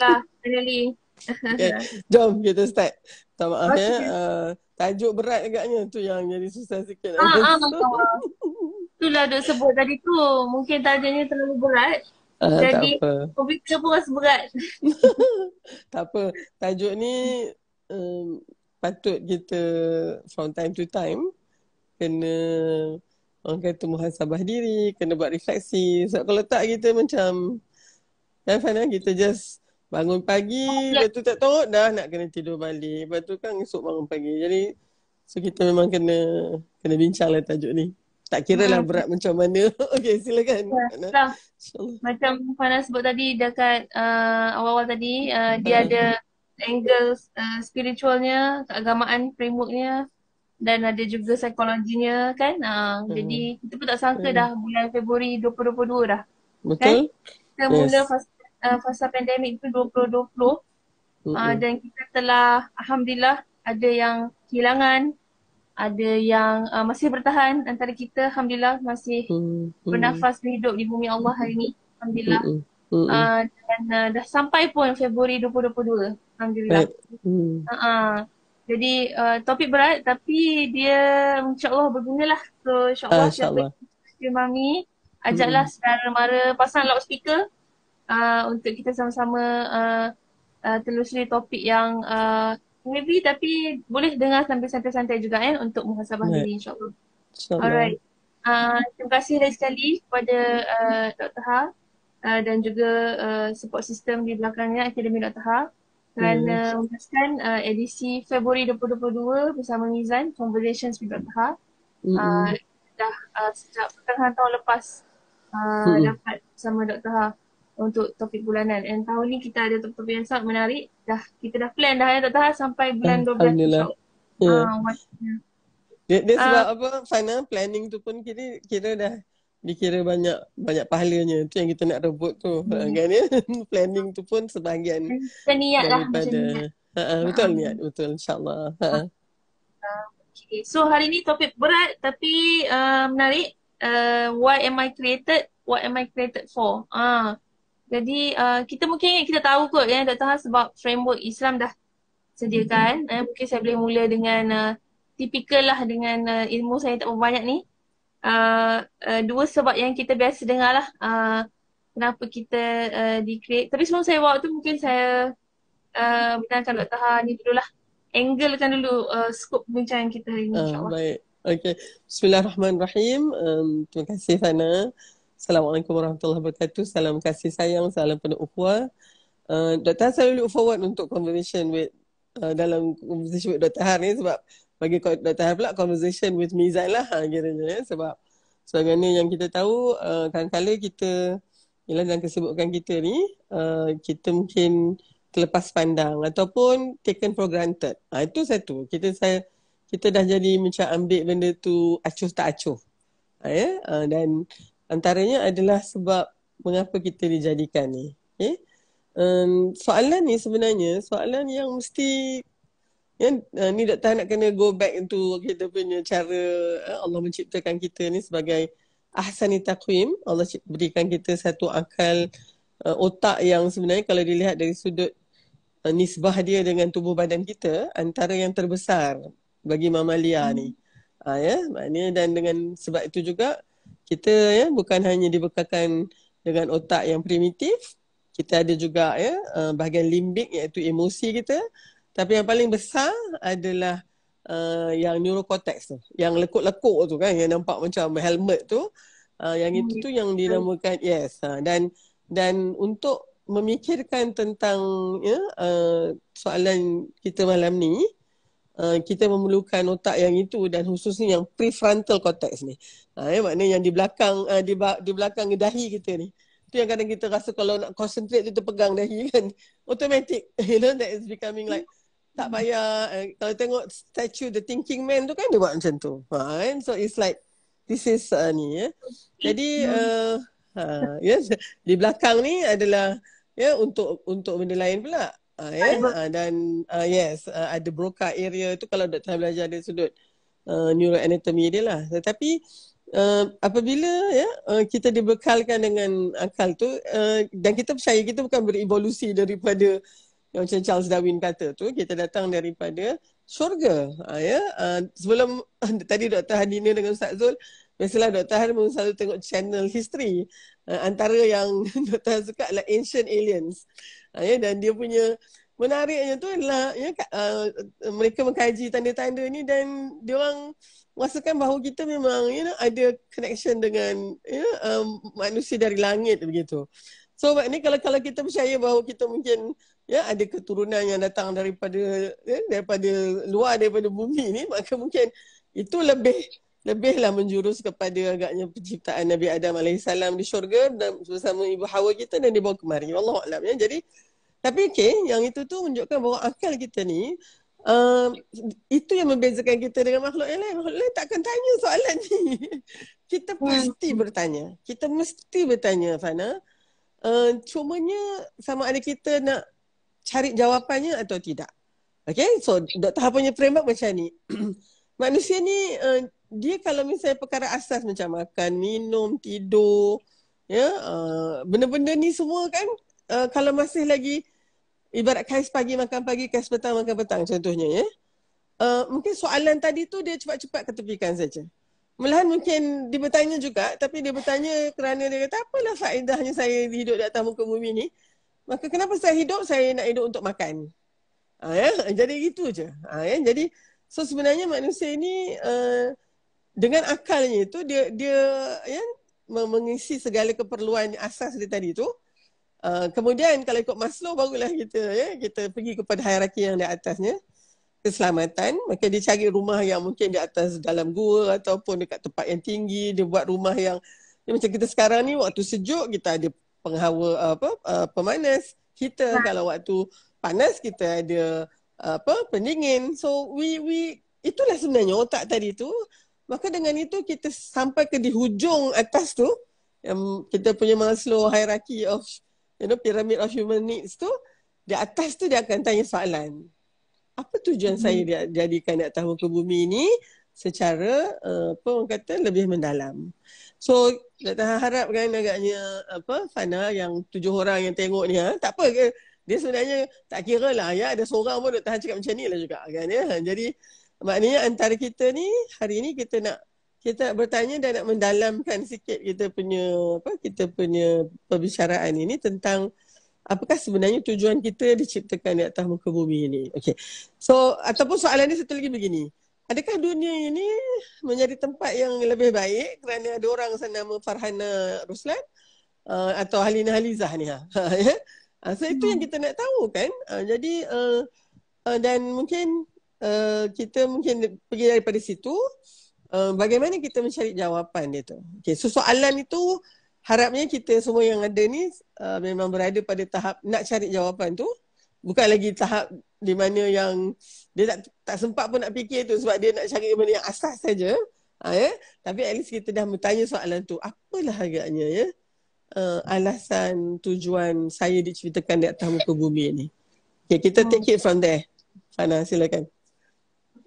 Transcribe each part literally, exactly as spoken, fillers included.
Nah, finally. Okay. Jom kita start. Tak maaf okay. ya. Uh, tajuk berat agaknya tu yang jadi susah sikit. Ah, ah, itulah duk sebut tadi tu. Mungkin tajuknya terlalu berat. Uh, jadi topik kita pun rasa berat. Tak apa. Tajuk ni um, patut kita from time to time kena orang kata muhasabah diri, kena buat refleksi. Sebab kalau tak kita macam kan Fana, kita just bangun pagi, lepas tu tak tahu dah nak kena tidur balik. Lepas tu kan esok bangun pagi. Jadi so kita memang kena kena bincanglah tajuk ni. Tak kira lah berat macam mana. Okey, silakan. Ya, macam Farhana sebut tadi dekat uh, awal-awal tadi, uh, dia ada angle uh, spiritualnya, keagamaan, frameworknya dan ada juga psikologinya kan. Uh, hmm. Jadi kita pun tak sangka hmm. dah bulan Februari dua ribu dua puluh dah. Betul. Kan? Kita yes. mula fasa Uh, fasa pandemik tu dua ribu dua puluh uh, mm-hmm. dan kita telah alhamdulillah ada yang kehilangan, ada yang uh, masih bertahan antara kita, alhamdulillah masih mm-hmm. bernafas hidup di bumi Allah hari ni, alhamdulillah. Mm-hmm. Uh, dan uh, dah sampai pun Februari dua ribu dua puluh dua, alhamdulillah. Mm-hmm. uh, uh, jadi uh, topik berat tapi dia insya-Allah bergunalah. So insya-Allah uh, siapa yang mami ajaklah mm-hmm. saudara mara pasang loudspeaker. Uh, untuk kita sama-sama uh, uh, telusuri topik yang uh, maybe tapi boleh dengar sambil santai-santai juga kan eh, untuk muhasabah diri right. insyaAllah. Insya Alright. Uh, terima kasih lagi sekali kepada uh, Dr Ha uh, dan juga uh, support system di belakangnya Akademi Dr Ha kerana mm. meneruskan uh, edisi Februari dua ribu dua puluh dua bersama Mizan, Conversations with Dr Ha. Mm. Uh, dah uh, sejak pertengahan tahun lepas uh, mm. dapat bersama Dr Ha untuk topik bulanan. Dan tahun ni kita ada topik-topik yang sangat menarik. Dah kita dah plan dah ya Dr Ha sampai bulan dua belas. Alhamdulillah. Yeah. Uh, dia, dia uh, sebab apa Fana planning tu pun kira kira dah dikira banyak banyak pahalanya. Tu yang kita nak rebut tu. Hmm. Kan ya. Planning tu pun sebahagian niatlah macam niat. Ha uh, betul uh, niat betul insya-Allah. Ha. Uh, uh, okay. So hari ni topik berat tapi uh, menarik. Uh, why am I created? What am I created for? Ah. Uh. Jadi uh, kita mungkin kita tahu kot ya Dr Ha sebab framework Islam dah sediakan. Mm-hmm. eh, mungkin saya boleh mula dengan uh, tipikal lah dengan uh, ilmu saya tak berbanyak ni. Uh, uh, dua sebab yang kita biasa dengar lah uh, kenapa kita uh, di-create. Tapi sebelum saya buat tu mungkin saya uh, benarkan Dr Ha ni dulu lah. Anglekan dulu uh, skop pembincangan kita hari ni insyaAllah. Uh, baik. Okay. Bismillahirrahmanirrahim. Um, terima kasih Fana. Assalamualaikum warahmatullahi wabarakatuh. Salam kasih sayang, salam penuh ukhuwah. Uh, Dr Ha selalu look forward untuk conversation with uh, dalam conversation with Dr Ha ni sebab bagi Dr Ha pula conversation with Mizan lah ha, kiranya ya. Sebab sebagaimana yang kita tahu uh, kadang-kala kita ialah dalam kesibukan kita ni uh, kita mungkin terlepas pandang ataupun taken for granted. Ha, itu satu. Kita saya kita dah jadi macam ambil benda tu acuh tak acuh. Ha, ya? Uh, dan antaranya adalah sebab mengapa kita dijadikan ni. Okay? Um, soalan ni sebenarnya, soalan yang mesti, ya, uh, ni Dr Ha nak kena go back into kita punya cara uh, Allah menciptakan kita ni sebagai ahsani taqwim. Allah berikan kita satu akal uh, otak yang sebenarnya kalau dilihat dari sudut uh, nisbah dia dengan tubuh badan kita, antara yang terbesar bagi mamalia hmm. ni. Uh, ya? Maknanya dan dengan sebab itu juga, kita ya bukan hanya dibekalkan dengan otak yang primitif, kita ada juga ya bahagian limbik iaitu emosi kita, tapi yang paling besar adalah uh, yang neurocortex tu, yang lekuk-lekuk tu kan, yang nampak macam helmet tu, uh, yang itu tu yang dinamakan yes. Uh, dan dan untuk memikirkan tentang ya uh, soalan kita malam ni, Uh, kita memerlukan otak yang itu dan khususnya yang prefrontal cortex ni. Ha, ya, maknanya yang di belakang uh, di, di belakang dahi kita ni. Itu yang kadang kita rasa kalau nak concentrate tu terpegang dahi kan. Automatic. You know that is becoming like tak payah. Uh, kalau tengok statue The Thinking Man tu kan dia buat macam tu. Ha, so it's like this is uh, ni ya. Jadi uh, ha, yes, di belakang ni adalah ya untuk untuk benda lain pula. Uh, yeah. uh, dan uh, yes, uh, ada Broca area tu kalau Dr Ha belajar dari sudut uh, neuroanatomy dia lah. Tetapi Uh, apabila ya uh, kita dibekalkan dengan akal tu uh, dan kita percaya kita bukan berevolusi daripada yang macam Charles Darwin kata tu, kita datang daripada syurga. Uh, ya uh, sebelum uh, tadi Doktor Hadina dengan Ustaz Zul, biasalah Doktor Han selalu tengok channel history. Uh, antara yang Doktor Han suka adalah Ancient Aliens. Uh, ya, dan dia punya menariknya tu adalah ya, uh, mereka mengkaji tanda-tanda ni dan diorang rasakan bahawa kita memang you know, ada connection dengan you know, um, manusia dari langit begitu. So maknanya kalau kalau kita percaya bahawa kita mungkin ya ada keturunan yang datang daripada ya, daripada luar daripada bumi ni, maka mungkin itu lebih lebihlah menjurus kepada agaknya penciptaan Nabi Adam alaihissalam di syurga dan bersama ibu Hawa kita dan dibawa kemari. Wallahu a'lam ya. Jadi tapi okey, yang itu tu menunjukkan bahawa akal kita ni Uh, itu yang membezakan kita dengan makhluk yang lain. Makhluk lain takkan tanya soalan ni. Kita pasti bertanya. Kita mesti bertanya, Fana. Uh, cumanya sama ada kita nak cari jawapannya atau tidak. Okay, so Doktor Ha punya framework macam ni. Manusia ni, uh, dia kalau misalnya perkara asas macam makan, minum, tidur, ya, uh, benda-benda ni semua kan, uh, kalau masih lagi ibarat kais pagi makan pagi, kais petang makan petang contohnya ya. Uh, mungkin soalan tadi tu dia cepat-cepat ketepikan saja. Malahan mungkin dia bertanya juga, tapi dia bertanya kerana dia kata apalah faedahnya saya hidup di atas muka bumi ni. Maka kenapa saya hidup? Saya nak hidup untuk makan. Ha, ya? Jadi itu je. Ha, ya? Jadi so sebenarnya manusia ni uh, dengan akalnya tu dia dia ya, mengisi segala keperluan asas dia tadi tu. Uh, kemudian kalau ikut Maslow barulah kita ya kita pergi kepada hierarki yang di atasnya, keselamatan, maka dia cari rumah yang mungkin di atas dalam gua ataupun dekat tempat yang tinggi, dia buat rumah yang ya, macam kita sekarang ni waktu sejuk kita ada penghawa apa uh, pemanas kita, kalau waktu panas kita ada apa pendingin. So we we itulah sebenarnya otak tadi tu. Maka dengan itu kita sampai ke di hujung atas tu yang kita punya Maslow hierarchy of you know, pyramid of human needs tu, di atas tu dia akan tanya soalan. Apa tujuan hmm. saya jadikan di atas muka bumi ni secara uh, apa orang kata lebih mendalam. So, saya harapkan agaknya apa Fana yang tujuh orang yang tengok ni ha, tak apa ke? Dia sebenarnya tak kira lah ya, ada seorang pun Doktor Han cakap macam ni lah juga kan ya. Jadi maknanya antara kita ni hari ni kita nak kita nak bertanya dan nak mendalamkan sikit kita punya apa kita punya perbicaraan ini tentang apakah sebenarnya tujuan kita diciptakan di atas muka bumi ini. Okey. So ataupun soalan dia satu lagi begini. Adakah dunia ini menjadi tempat yang lebih baik kerana ada orang senama Farhana Roslan uh, atau Harlina Halizah ni ha. So itu yang kita nak tahu kan. Uh, jadi uh, uh, dan mungkin uh, kita mungkin pergi daripada situ. Uh, bagaimana kita mencari jawapan dia tu. Okay, so soalan itu harapnya kita semua yang ada ni uh, memang berada pada tahap nak cari jawapan tu. Bukan lagi tahap di mana yang dia tak, tak sempat pun nak fikir tu sebab dia nak cari benda yang asas saja. Ha, ya? Tapi at least kita dah bertanya soalan tu. Apalah agaknya ya uh, alasan tujuan saya diceritakan di atas muka bumi ni. Okay, kita take it from there. Fana, silakan.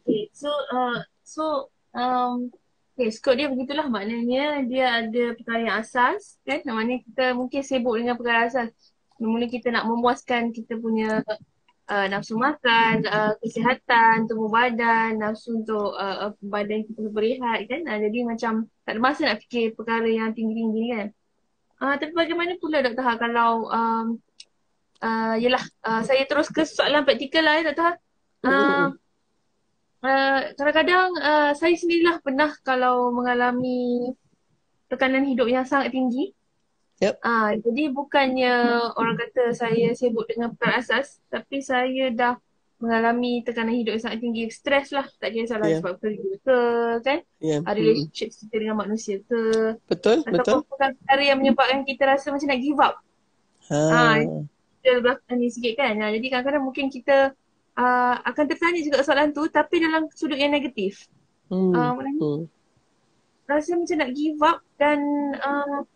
Okay, so uh, so Um, okay, skop dia begitulah maknanya. Dia ada perkara yang asas kan, maknanya kita mungkin sibuk dengan perkara asas. Mula kita nak memuaskan kita punya uh, nafsu makan, uh, kesihatan, tubuh badan, nafsu untuk uh, badan kita berehat kan. uh, Jadi macam tak ada masa nak fikir perkara yang tinggi-tinggi kan. uh, Tapi bagaimana pula Doktor Ha kalau um, uh, yelah uh, saya terus ke soalan praktikal lah ya Doktor Ha. uh, Uh, kadang-kadang uh, saya sendirilah pernah kalau mengalami tekanan hidup yang sangat tinggi. Yep. Uh, jadi bukannya orang kata saya sibuk dengan perkara asas, tapi saya dah mengalami tekanan hidup yang sangat tinggi. Stres lah, tak kira salah yeah. sebab kerja ke kan, yeah. uh, relationship kita dengan manusia ke. Betul, ataupun betul. Ataupun perkara yang menyebabkan kita rasa macam nak give up. Ha. Uh, kita belakang ni sikit kan. Uh, jadi kadang-kadang mungkin kita Uh, akan tertanya juga soalan tu, tapi dalam sudut yang negatif. hmm. Uh, hmm. Rasa macam nak give up dan uh,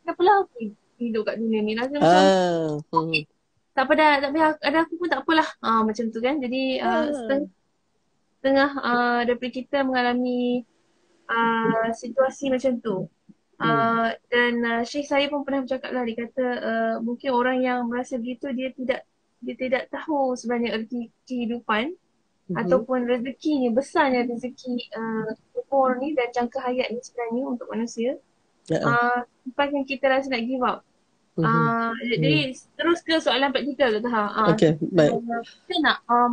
kenapalah aku hidup kat dunia ni. Rasa ah. macam okay. hmm. tak apa dah, tapi ada aku pun tak apalah, uh, macam tu kan. Jadi uh, ah. setengah uh, daripada kita mengalami uh, situasi macam tu. Uh, dan uh, Syekh saya pun pernah bercakap lah, dia kata uh, mungkin orang yang merasa begitu dia tidak dia tidak tahu sebenarnya erti kehidupan mm-hmm. ataupun rezekinya, besarnya rezeki uh, umur ni dan jangka hayat ni sebenarnya untuk manusia. Uh, lepas yang kita rasa nak give up. Uh, mm-hmm. Jadi terus ke soalan praktikal tu ha. Uh, okay, baik. Uh, kita nak um,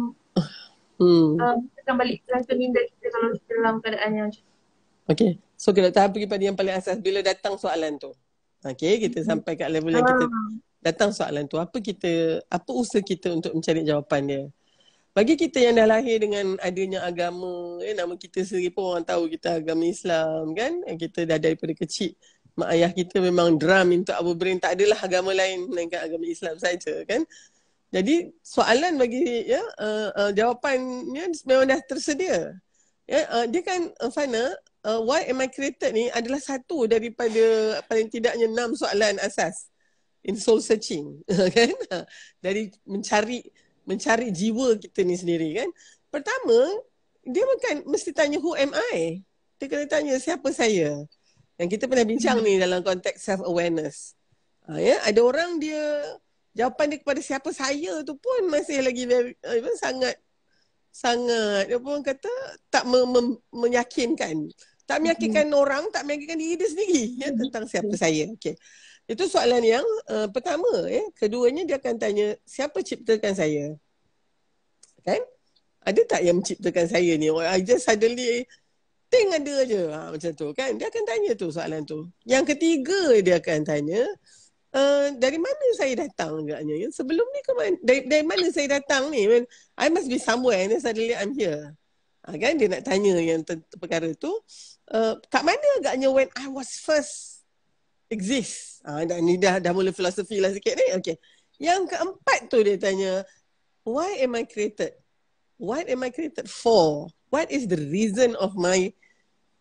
hmm. um, kita balik langsung minda kita kalau kita dalam keadaan yang macam. Okay. So kita tahap pergi pada yang paling asas, bila datang soalan tu. Okey, kita sampai kat level yang kita datang soalan tu, apa kita apa usaha kita untuk mencari jawapan dia. Bagi kita yang dah lahir dengan adanya agama, eh, nama kita sendiri pun orang tahu kita agama Islam kan? Kita dah daripada kecil mak ayah kita memang drum minta our brain tak adalah agama lain melainkan agama Islam saja kan. Jadi soalan bagi ya uh, uh, jawapannya memang dah tersedia. Ya, uh, dia kan uh, Fana Uh, why am I created ni adalah satu daripada paling tidaknya enam soalan asas in soul searching kan, dari mencari mencari jiwa kita ni sendiri kan. Pertama, dia bukan mesti tanya who am I, dia kena tanya siapa saya, yang kita pernah bincang ni dalam konteks self awareness. Uh, ya, ada orang dia jawapan dia kepada siapa saya tu pun masih lagi very, uh, sangat sangat dia pun kata tak mem- mem- meyakinkan Tak meyakinkan hmm. orang, tak meyakinkan diri dia sendiri ya, tentang siapa saya. Okay. Itu soalan yang uh, pertama. Ya. Keduanya dia akan tanya, siapa ciptakan saya? Kan? Ada tak yang menciptakan saya ni? I just suddenly think ada je. Ha, macam tu kan? Dia akan tanya tu soalan tu. Yang ketiga dia akan tanya, Uh, dari mana saya datang agaknya? Ya? Sebelum ni ke mana? Dari, dari mana saya datang ni? I, mean, I must be somewhere and then suddenly I'm here. Ha, kan? Dia nak tanya yang ter- perkara tu. Uh, kat mana agaknya when I was first exist? Ha, dah, ni dah, dah mula filosofi lah sikit ni. Okay. Yang keempat tu dia tanya, why am I created? What am I created for? What is the reason of my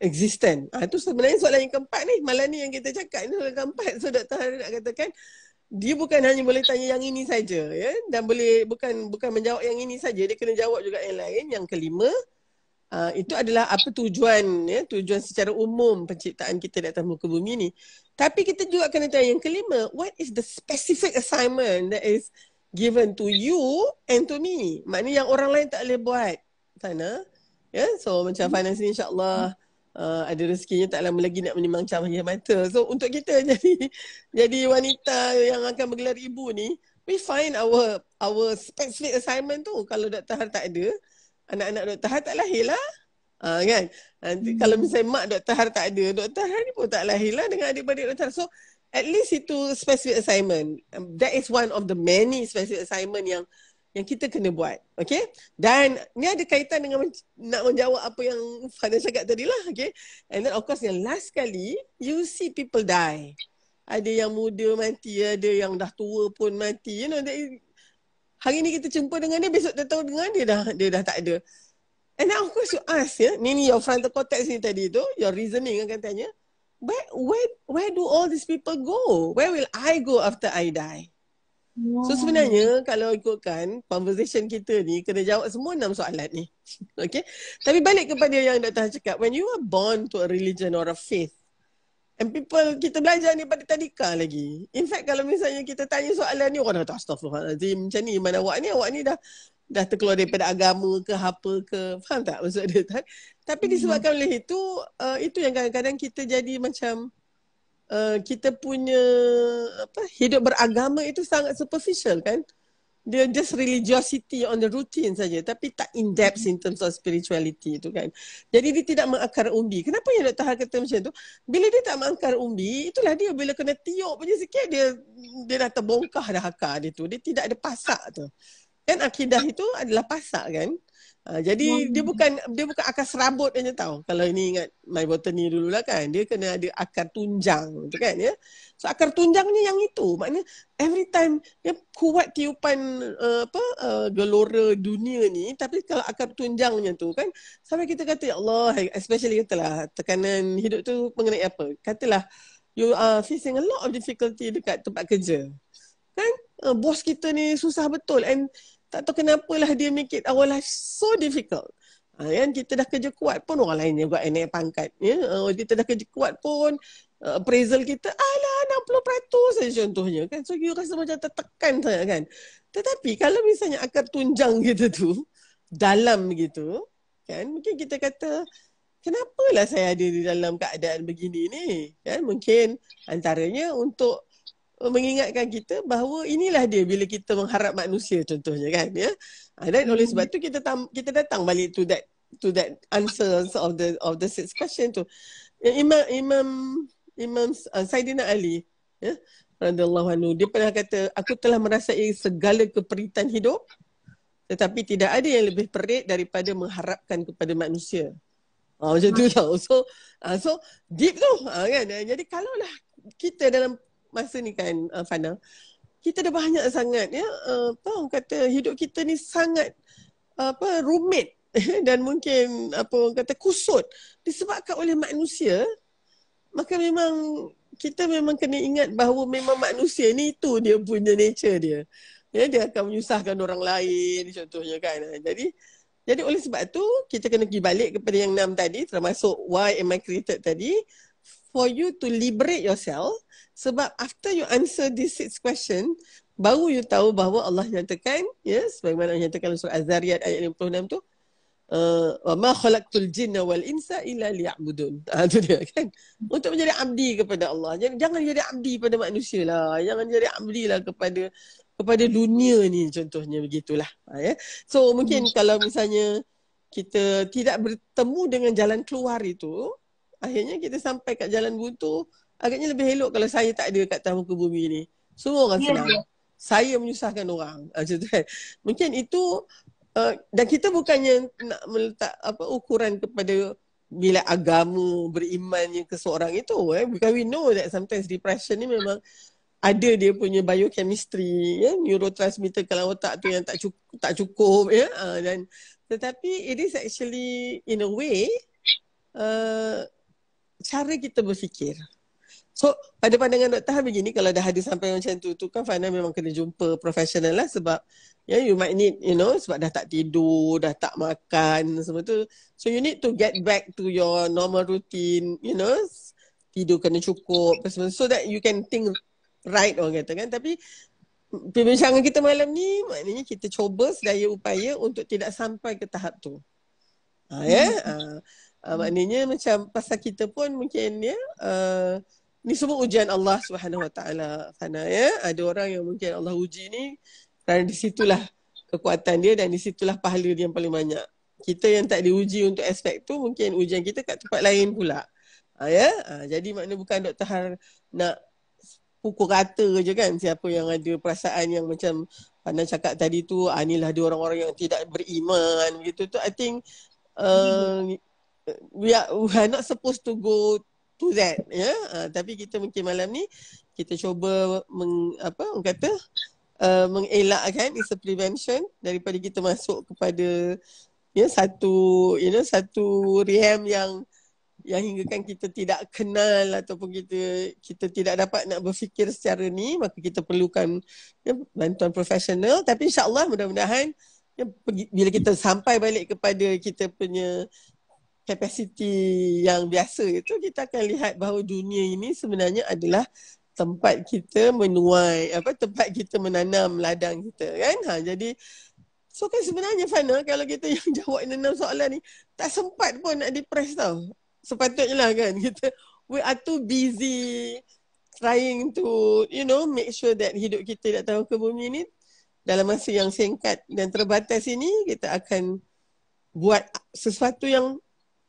existence. Ah, itu sebenarnya soalan yang keempat ni. Malam ni yang kita cakap ni soalan keempat. So Doktor Harlina nak katakan dia bukan hanya boleh tanya yang ini saja ya, dan boleh bukan bukan menjawab yang ini saja, dia kena jawab juga yang lain. Yang kelima, ah, itu adalah apa tujuan ya, tujuan secara umum penciptaan kita di atas muka bumi ni. Tapi kita juga kena tanya yang kelima, what is the specific assignment that is given to you and to me? Maknanya yang orang lain tak boleh buat. Sana ya, so macam finance ni insya-Allah Uh, ada rezekinya tak lama lagi nak menimang cahaya mata. So untuk kita jadi jadi wanita yang akan bergelar ibu ni, we find our our specific assignment tu. Kalau Doktor Ha tak ada, anak-anak Doktor Ha tak lahir lah. Uh, kan? Nanti, hmm. Kalau misalnya mak Doktor Ha tak ada, Doktor Ha ni pun tak lahir lah dengan adik-adik Doktor Ha. So at least itu specific assignment. Um, that is one of the many specific assignment yang yang kita kena buat, okay? Dan ni ada kaitan dengan men- nak menjawab apa yang Farhana cakap tadi lah, okay? And then of course yang last kali, you see people die. Ada yang muda mati, ada yang dah tua pun mati. You know, is, hari ni kita jumpa dengan dia, besok dia tahu dengan dia dah dia dah tak ada. And then of course you ask, ya, yeah? ni ni your frontal cortex ni tadi tu, your reasoning akan tanya, where where where do all these people go? Where will I go after I die? Wow. So sebenarnya kalau ikutkan conversation kita ni kena jawab semua enam soalan ni. Okay. Tapi balik kepada yang Doktor Han cakap, when you are born to a religion or a faith, and people, kita belajar ni pada tadika lagi. In fact kalau misalnya kita tanya soalan ni, orang dah tak astaghfirullahaladzim, macam ni mana awak ni, awak ni dah dah terkeluar daripada agama ke apa ke, faham tak maksud dia tak? Tapi disebabkan oleh itu, uh, itu yang kadang-kadang kita jadi macam Uh, kita punya apa hidup beragama itu sangat superficial kan. Dia just religiosity on the routine saja, tapi tak in depth in terms of spirituality itu kan. Jadi dia tidak mengakar umbi. Kenapa yang Doktor Ha kata macam tu? Bila dia tak mengakar umbi, itulah dia bila kena tiup punya sikit dia dia dah terbongkah dah akar dia tu. Dia tidak ada pasak tu. Kan akidah itu adalah pasak kan. Uh, jadi wow. dia bukan dia bukan akar serabut aja tau. Kalau ini ingat my botany dululah kan. Dia kena ada akar tunjang tu kan ya. So akar tunjangnya yang itu. Maknanya every time ya, kuat tiupan uh, apa uh, gelora dunia ni, tapi kalau akar tunjangnya tu kan sampai kita kata ya Allah, especially katalah tekanan hidup tu mengenai apa? Katalah you are facing a lot of difficulty dekat tempat kerja. Kan? Uh, bos kita ni susah betul and tak tahu kenapalah dia make it our life so difficult. Uh, kan? Kita dah kerja kuat pun orang lain yang buat naik pangkat. Ya? Uh, kita dah kerja kuat pun uh, appraisal kita alah enam puluh peratus saja contohnya. Kan? So, you rasa macam tertekan sangat kan. Tetapi kalau misalnya akar tunjang kita tu dalam gitu kan, mungkin kita kata kenapalah saya ada di dalam keadaan begini ni kan. Mungkin antaranya untuk mengingatkan kita bahawa inilah dia bila kita mengharap manusia contohnya kan ya. Dan oleh sebab tu kita tam, kita datang balik to that to that answers of the of the six question tu. Imam Imam Imam uh, Sayidina Ali ya radhiyallahu anhu, dia pernah kata, aku telah merasai segala keperitan hidup tetapi tidak ada yang lebih perit daripada mengharapkan kepada manusia. Ha, macam tu tau. So uh, so deep tu uh, kan. Jadi kalaulah kita dalam masa ni kan uh, Fana, kita dah banyak sangat ya uh, tahu kata hidup kita ni sangat uh, apa rumit dan mungkin apa orang kata kusut disebabkan oleh manusia. Maka memang kita memang kena ingat bahawa memang manusia ni itu dia punya nature dia. Ya, dia akan menyusahkan orang lain contohnya kan. Jadi jadi oleh sebab tu kita kena pergi balik kepada yang enam tadi, termasuk why am I created tadi, for you to liberate yourself. Sebab after you answer these six question, baru you tahu bahawa Allah nyatakan, ya, yes, sebagaimana nyatakan surah Az-Zariyat ayat lima puluh enam tu, wa ma khalaqtul jinna wal insa illa liya'budun. Ah, tu dia kan. Untuk menjadi abdi kepada Allah. Jadi jangan jadi abdi pada manusia lah. Jangan jadi abdi lah kepada kepada dunia ni contohnya, begitulah. Ha, ya. So mungkin kalau misalnya kita tidak bertemu dengan jalan keluar itu, akhirnya kita sampai kat jalan buntu. Agaknya lebih elok kalau saya tak ada kat atas muka bumi ni. Semua orang yeah, senang. Yeah. Saya menyusahkan orang. Macam tu kan. Mungkin itu uh, dan kita bukannya nak meletak apa ukuran kepada bila agama, berimannya ke seorang itu. Eh. Because we know that sometimes depression ni memang ada dia punya biochemistry, ya, neurotransmitter kalau otak tu yang tak cukup, tak cukup ya. Uh, dan tetapi it is actually in a way uh, cara kita berfikir. So pada pandangan Doktor Ha begini, kalau dah ada sampai macam tu, tu kan Fana memang kena jumpa profesional lah sebab ya, you might need, you know, sebab dah tak tidur, dah tak makan, semua tu. So you need to get back to your normal routine, you know, tidur kena cukup, so that you can think right orang kata kan. Tapi perbincangan kita malam ni maknanya kita coba sedaya upaya untuk tidak sampai ke tahap tu. Ha, ya? Ha, ha, maknanya macam pasal kita pun mungkin ya, uh, ni semua ujian Allah Subhanahu Wa Taala, Fana ya. Ada orang yang mungkin Allah uji ni kerana di situlah kekuatan dia dan di situlah pahala dia yang paling banyak. Kita yang tak diuji untuk aspek tu, mungkin ujian kita kat tempat lain pula. Ha, ya. Ha, jadi maknanya bukan Doktor Har nak pukul rata je kan siapa yang ada perasaan yang macam Fana cakap tadi tu, ah, inilah dia orang-orang yang tidak beriman gitu tu. I think uh, we are, we are not supposed to go to that ya. Yeah? Uh, tapi kita mungkin malam ni kita coba meng, apa orang kata uh, mengelakkan is a prevention daripada kita masuk kepada ya yeah, satu you know satu realm yang yang hinggakan kita tidak kenal ataupun kita kita tidak dapat nak berfikir secara ni, maka kita perlukan ya, bantuan profesional. Tapi insya-Allah mudah-mudahan ya, bila kita sampai balik kepada kita punya kapasiti yang biasa itu, kita akan lihat bahawa dunia ini sebenarnya adalah tempat kita menuai apa tempat kita menanam ladang kita kan. Ha, jadi so kan sebenarnya Fana, kalau kita yang jawab enam soalan ni tak sempat pun nak depres tau. Sepatutnya lah kan, kita we are too busy trying to you know make sure that hidup kita tak tahu ke bumi ni dalam masa yang singkat dan terbatas ini kita akan buat sesuatu yang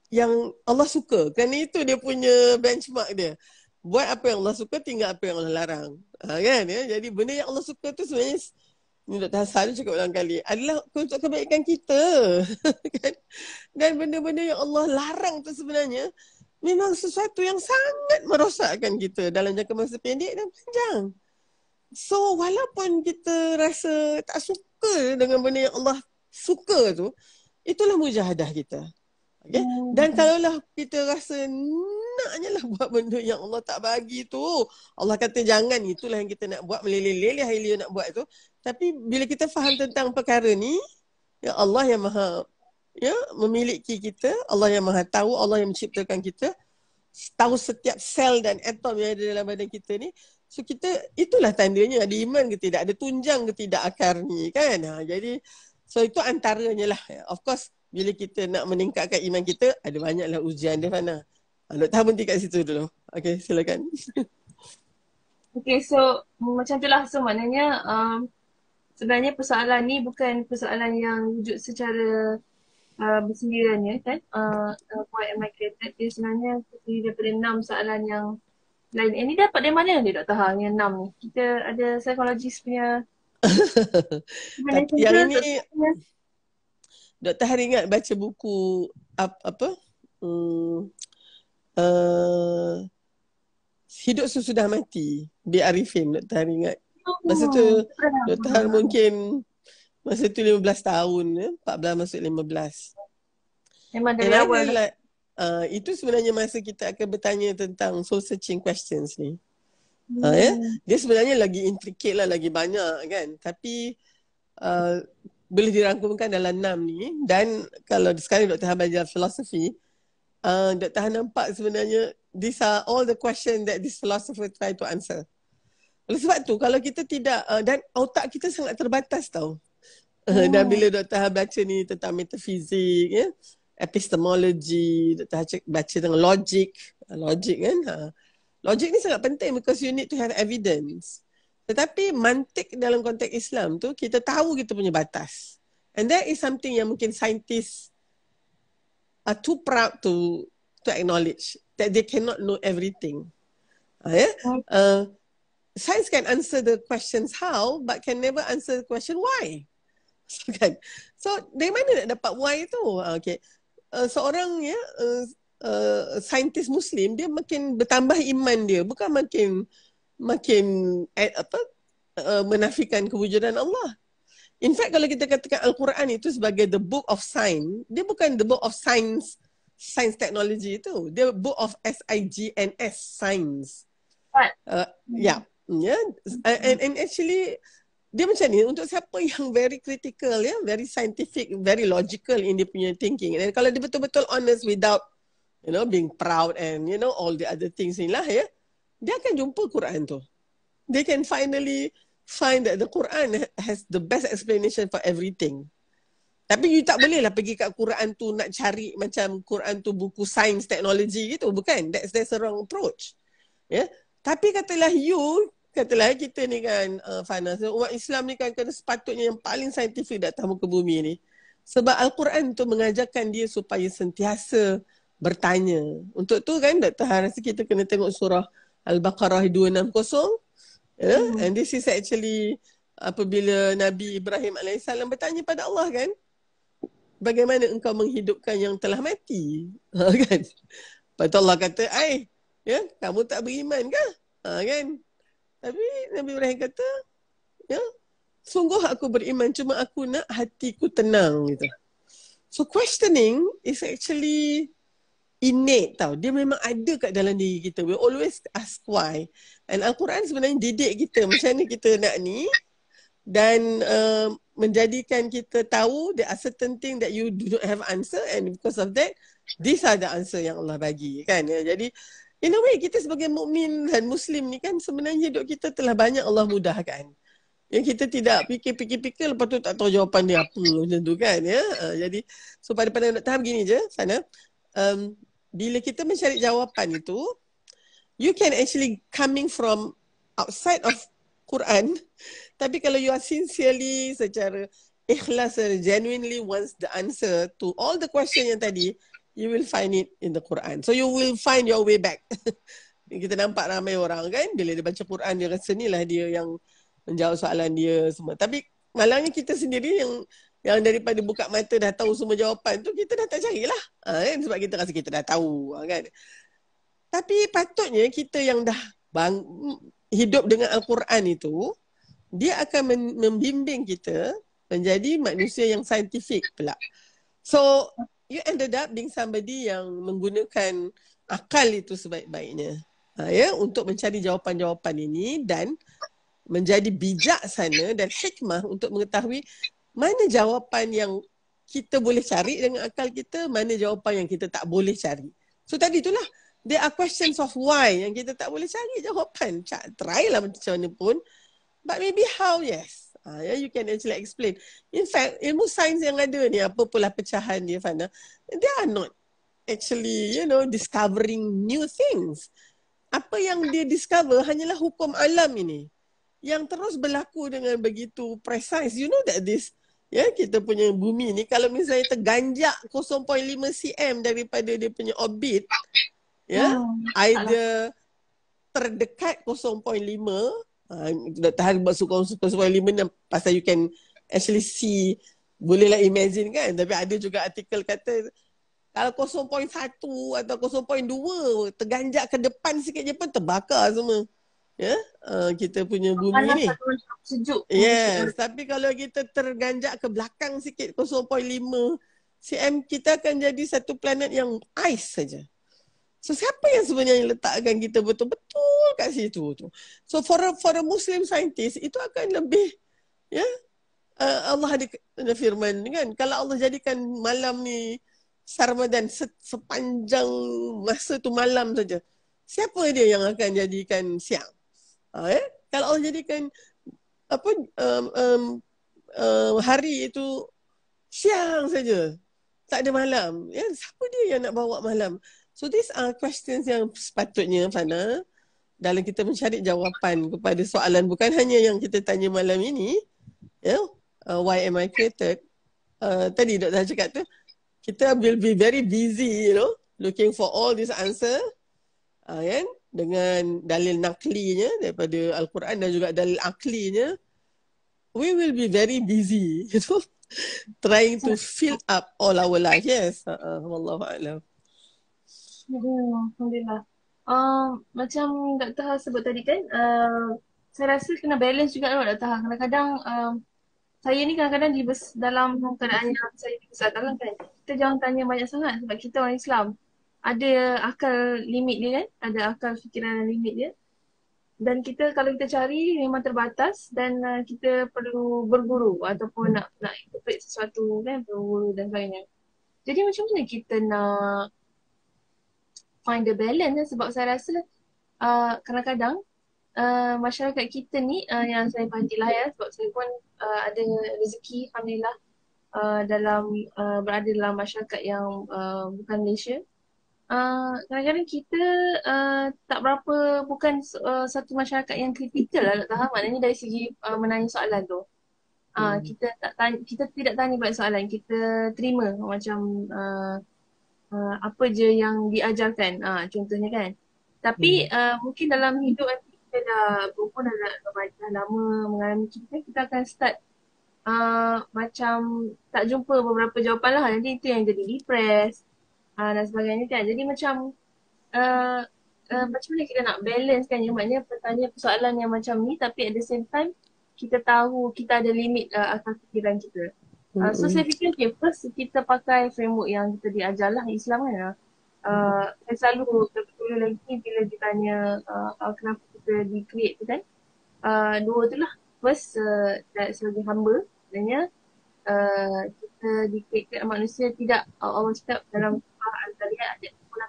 yang Allah suka. Kerana itu dia punya benchmark dia. Buat apa yang Allah suka, tinggal apa yang Allah larang. Ha, kan? Ya? Jadi benda yang Allah suka tu sebenarnya, ni Doktor Hasan cakap ulang kali, adalah untuk kebaikan kita. Kan? Dan benda-benda yang Allah larang tu sebenarnya memang sesuatu yang sangat merosakkan kita dalam jangka masa pendek dan panjang. So walaupun kita rasa tak suka dengan benda yang Allah suka tu, itulah mujahadah kita. Okay? Dan kalaulah kita rasa naknya lah buat benda yang Allah tak bagi tu, Allah kata jangan, itulah yang kita nak buat, meleleh-leleh hailia nak buat tu. Tapi bila kita faham tentang perkara ni, ya Allah yang maha ya, memiliki kita. Allah yang maha tahu, Allah yang menciptakan kita, tahu setiap sel dan atom yang ada dalam badan kita ni. So kita, itulah tandanya ada iman ke tidak, ada tunjang ke tidak akar ni kan. Ha, jadi so itu antaranya lah. Of course bila kita nak meningkatkan iman kita, ada banyaklah ujian dia Fana. Nak tahu berhenti kat situ dulu. Okay, silakan. Okay, so macam itulah. So maknanya um, sebenarnya persoalan ni bukan persoalan yang wujud secara uh, bersendirian ya kan. Uh, uh, why am I created? Dia sebenarnya terdiri daripada enam soalan yang lain. Eh, ni dapat dari mana ni Doktor Ha yang enam ni? Kita ada psikologis punya. Yang ini Doktor Ha ingat baca buku apa? apa? Hmm, uh, Hidup Sesudah Mati, B. Arifin. Doktor Ha ingat masa tu, Doktor Ha mungkin masa tu lima belas tahun ya? empat belas masuk lima belas. Memang dari awal. Like, uh, itu sebenarnya masa kita akan bertanya tentang soul searching questions ni. Hmm. Uh, yeah? Dia sebenarnya lagi intricate lah, lagi banyak kan. Tapi uh, boleh dirangkumkan dalam enam ni. Dan kalau sekarang Doktor Ha belajar filosofi, uh, Doktor Ha nampak sebenarnya these are all the questions that this philosopher try to answer. Oleh sebab tu kalau kita tidak, uh, dan otak kita sangat terbatas tau. Uh, oh. Dan bila Doktor Ha baca ni tentang metafizik, yeah? Epistemology, Doktor Ha baca tentang logik, logik kan. Ha. Logik ni sangat penting because you need to have evidence. Tetapi mantik dalam konteks Islam tu, kita tahu kita punya batas. And that is something yang mungkin scientists are too proud to to acknowledge that they cannot know everything. Uh, yeah? uh, science can answer the questions how, but can never answer the question why. So, kan? So dari mana nak dapat why tu? Uh, okay. Uh, seorang ya uh, uh, saintis Muslim, dia makin bertambah iman dia, bukan makin makin apa uh, menafikan kewujudan Allah. In fact kalau kita katakan Al-Quran itu sebagai the book of science, dia bukan the book of science, science technology itu. Dia book of S I G N S, science. Uh, ya, yeah. yeah. and, and actually dia macam ni untuk siapa yang very critical ya, yeah? very scientific, very logical in dia punya thinking. Dan kalau dia betul-betul honest without you know being proud and you know all the other things ni lah ya. Yeah? Dia akan jumpa Quran tu. They can finally find that the Quran has the best explanation for everything. Tapi you tak bolehlah pergi kat Quran tu nak cari macam Quran tu buku sains, teknologi gitu. Bukan. That's, that's the wrong approach. Yeah? Tapi katalah you, katalah kita ni kan, uh, Fana, umat Islam ni kan kena sepatutnya yang paling saintifik datang muka bumi ni. Sebab Al-Quran tu mengajarkan dia supaya sentiasa bertanya. Untuk tu kan, Doktor Ha rasa kita kena tengok surah Al-Baqarah dua enam kosong. Yeah? Hmm. And this is actually apabila Nabi Ibrahim alaihissalam bertanya pada Allah kan, bagaimana engkau menghidupkan yang telah mati? Kan? Lepas tu Allah kata, "Ai, ya, kamu tak beriman kah?" Ha, kan? Tapi Nabi Ibrahim kata, "Ya, sungguh aku beriman, cuma aku nak hatiku tenang," gitu. So questioning is actually innate tau. Dia memang ada kat dalam diri kita. We always ask why. And Al-Quran sebenarnya didik kita macam mana kita nak ni. Dan uh, menjadikan kita tahu there are certain things that you do not have answer. And because of that, these are the answer yang Allah bagi kan. Jadi in a way kita sebagai mukmin dan Muslim ni kan, sebenarnya hidup kita telah banyak Allah mudahkan. Yang kita tidak fikir-fikir-fikir, lepas tu tak tahu jawapan dia apa macam tu kan ya. Uh, jadi so pada pandangan Doktor Ha begini je sana. Um, Bila kita mencari jawapan itu, you can actually coming from outside of Quran. Tapi kalau you are sincerely, secara ikhlas, genuinely wants the answer to all the question yang tadi, you will find it in the Quran. So you will find your way back. Kita nampak ramai orang kan, bila dia baca Quran, dia rasa ni lah dia yang menjawab soalan dia semua. Tapi malangnya kita sendiri yang Yang daripada buka mata dah tahu semua jawapan tu, kita dah tak carilah. Ha, kan? Sebab kita rasa kita dah tahu. Ha, kan? Tapi patutnya kita yang dah bang, hidup dengan Al-Quran itu, dia akan membimbing kita menjadi manusia yang saintifik pula. So, you ended up being somebody yang menggunakan akal itu sebaik-baiknya. Ha, ya? Untuk mencari jawapan-jawapan ini dan menjadi bijaksana dan hikmah untuk mengetahui mana jawapan yang kita boleh cari dengan akal kita, mana jawapan yang kita tak boleh cari. So tadi itulah, there are questions of why yang kita tak boleh cari jawapan. Try lah macam mana pun, but maybe how, yes. Uh, yeah, you can actually explain. In fact, ilmu sains yang ada ni, apa pula pecahan dia, Fana, they are not actually, you know, discovering new things. Apa yang dia discover hanyalah hukum alam ini, yang terus berlaku dengan begitu precise. You know that this, ya, kita punya bumi ni kalau misalnya terganjak kosong titik lima sentimeter daripada dia punya orbit, ya, oh, either terdekat kosong titik lima, uh, Doktor Har buat kosong titik lima pasal you can actually see, bolehlah imagine kan, tapi ada juga artikel kata kalau kosong titik satu atau kosong titik dua terganjak ke depan sikit je pun terbakar semua. Ya, yeah? uh, kita punya bumi Alah, ni sejuk. Yes, sejuk. Tapi kalau kita terganjak ke belakang sikit kosong titik lima sentimeter, kita akan jadi satu planet yang ais saja. So siapa yang sebenarnya letakkan kita betul-betul kat situ tu? So for a, for a Muslim scientist itu akan lebih, ya, yeah? uh, Allah ada, ada firman kan, kalau Allah jadikan malam ni Sarmadan se, sepanjang masa tu malam saja, siapa dia yang akan jadikan siang? Ha, eh? Kalau Allah jadikan apa um, um, um, hari itu siang saja, tak ada malam, ya, siapa dia yang nak bawa malam? So these are questions yang sepatutnya, Fana, dalam kita mencari jawapan kepada soalan, bukan hanya yang kita tanya malam ini, ya, uh, why am I created? Uh, tadi Doktor cakap tu, kita will be very busy, you know, looking for all this answer. Uh, kan? Dengan dalil naklinya daripada Al-Quran dan juga dalil aklinya, we will be very busy, you know, trying to fill up all our life. Yes, uh-uh. Wallahualam. Alhamdulillah. Uh, macam Doktor Ha sebut tadi kan, uh, saya rasa kena balance juga lah Doktor Ha. Kadang-kadang uh, saya ni kadang-kadang dibes dalam keadaan yang saya dibesarkan kan, kita jangan tanya banyak sangat sebab kita orang Islam. Ada akal limit dia kan, ada akal fikiran dan limit dia, dan kita kalau kita cari memang terbatas dan uh, kita perlu berguru ataupun nak nak interpret sesuatu kan, berguru dan sebagainya. Jadi macam mana kita nak find the balance kan? Sebab saya rasa uh, kadang-kadang uh, masyarakat kita ni uh, yang saya panggil lah ya, sebab saya pun uh, ada rezeki Alhamdulillah uh, dalam uh, berada dalam masyarakat yang uh, bukan Malaysia. Uh, kadang-kadang kita uh, tak berapa, bukan uh, satu masyarakat yang kritikal lah Doktor Ha, maknanya dari segi uh, menanya soalan tu uh, hmm. kita tak tanya, kita tidak tanya banyak soalan, kita terima macam uh, uh, apa je yang diajarkan uh, contohnya kan. Tapi hmm. uh, mungkin dalam hidup kita dah berumur, dah, dah, dah lama mengalami kita, kita akan start uh, macam tak jumpa beberapa jawapan lah, nanti itu yang jadi depressed Uh, dan sebagainya kan. Jadi macam uh, uh, macam mana kita nak balance kan, yang maknanya pertanyaan persoalan yang macam ni tapi at the same time kita tahu kita ada limit uh, akal fikiran kita. Uh, so saya fikir okay, first kita pakai framework yang kita diajar lah Islam kan. Uh, saya selalu terbetul lagi bila ditanya uh, kenapa kita di-create tu kan. Uh, dua tu lah. First uh, sebagai hamba sebenarnya uh, kita di-create manusia tidak uh, Allah cakap dalam Al-Zariyat ada kumpulan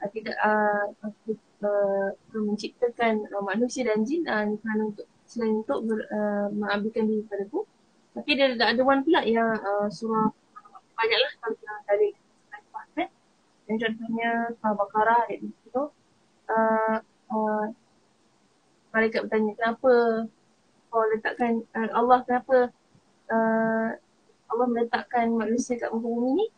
uh, tidak uh, uh, menciptakan uh, manusia dan jin uh, untuk, selain untuk ber, uh, mengabdikan diri padaku. Tapi dia ada one pula yang uh, surah banyaklah kalau uh, dari Al-Quran yang contohnya Al-Baqarah ayat itu uh, uh, mereka bertanya kenapa Allah letakkan uh, Allah kenapa uh, Allah meletakkan manusia kat muka bumi ni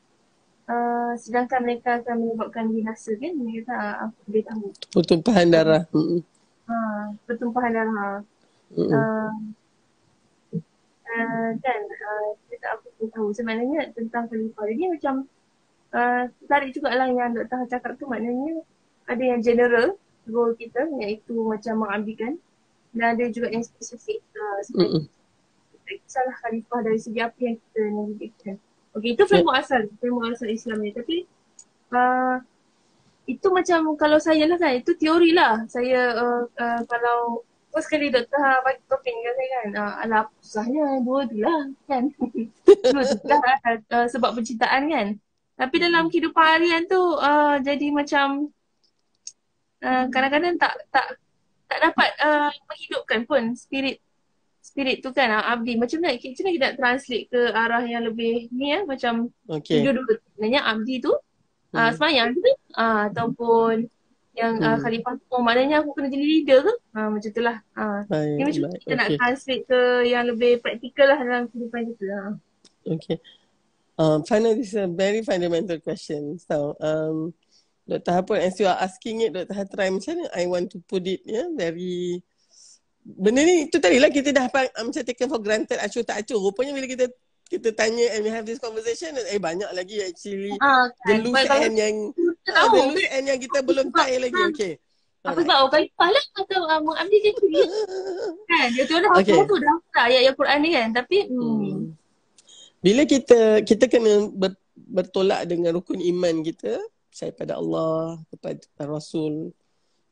Uh, sedangkan mereka akan menyebabkan binasa kan, mereka kata apa dia tahu pertumpahan darah ha, pertumpahan darah mm. uh, uh, dan uh, dia tak apa dia tahu sebenarnya tentang kelipuan dia macam uh, tarik jugalah yang Doktor Ha cakap tu, maknanya ada yang general role kita iaitu macam mengabdikan dan ada juga yang spesifik uh, seperti kisahlah khalifah dari segi apa yang kita navigate. Okey, itu framework asal, framework asal Islam ni. Tapi uh, itu macam kalau saya lah kan, itu teori lah. Saya uh, uh, kalau Pas kali Doktor Ha bagi topik kan saya kan, uh, alah susahnya dua tu lah kan. Dua tu lah uh, sebab percintaan kan. Tapi dalam kehidupan harian tu uh, jadi macam uh, kadang-kadang tak tak tak dapat uh, menghidupkan pun spirit spirit tu kan uh, abdi. Macam mana, macam mana kita nak translate ke arah yang lebih ni ya, macam okay. Judul sebenarnya abdi tu uh, hmm. semayang tu uh, ataupun yang hmm. uh, khalifah tu, oh, maknanya aku kena jadi leader ke? Uh, macam tu lah. Uh, baik, macam baik. Kita okay. nak translate ke yang lebih praktikal lah dalam kehidupan kita lah. Okay. Um, finally, this is a very fundamental question. So, um, Doctor Ha pun, as you are asking it, Doctor Ha try macam mana I want to put it, ya, yeah, very... Benda ni, tu tadi lah kita dah um, macam taken for granted, acuh tak acuh. Rupanya bila kita kita tanya and we have this conversation, eh banyak lagi actually ah, kan. The loose end yang ah, the loose end yang kita belum tie lagi. Okay. Apa sebab orang kalipah lah atau uh, mengabdi je tu kan. Dia tu dah aku dah ayat Al-Quran ni kan. Tapi hmm. Hmm. Bila kita kita kena ber, bertolak dengan rukun iman kita, percaya pada Allah, kepada Rasul,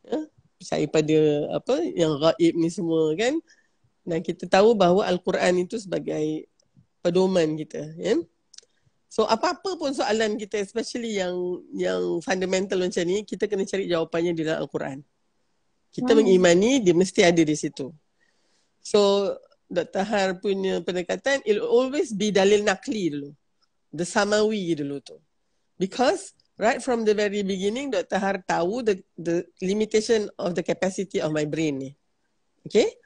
ya? Percaya pada apa yang gaib ni semua kan. Dan kita tahu bahawa Al-Quran itu sebagai pedoman kita, ya. Yeah? So apa-apa pun soalan kita, especially yang yang fundamental macam ni, kita kena cari jawapannya di dalam Al-Quran. Kita hmm. mengimani dia mesti ada di situ. So Doktor Har punya pendekatan, it'll always be dalil nakli dulu, the samawi dulu tu. Because right from the very beginning, Doktor Har tahu the the limitation of the capacity of my brain ni. Okay?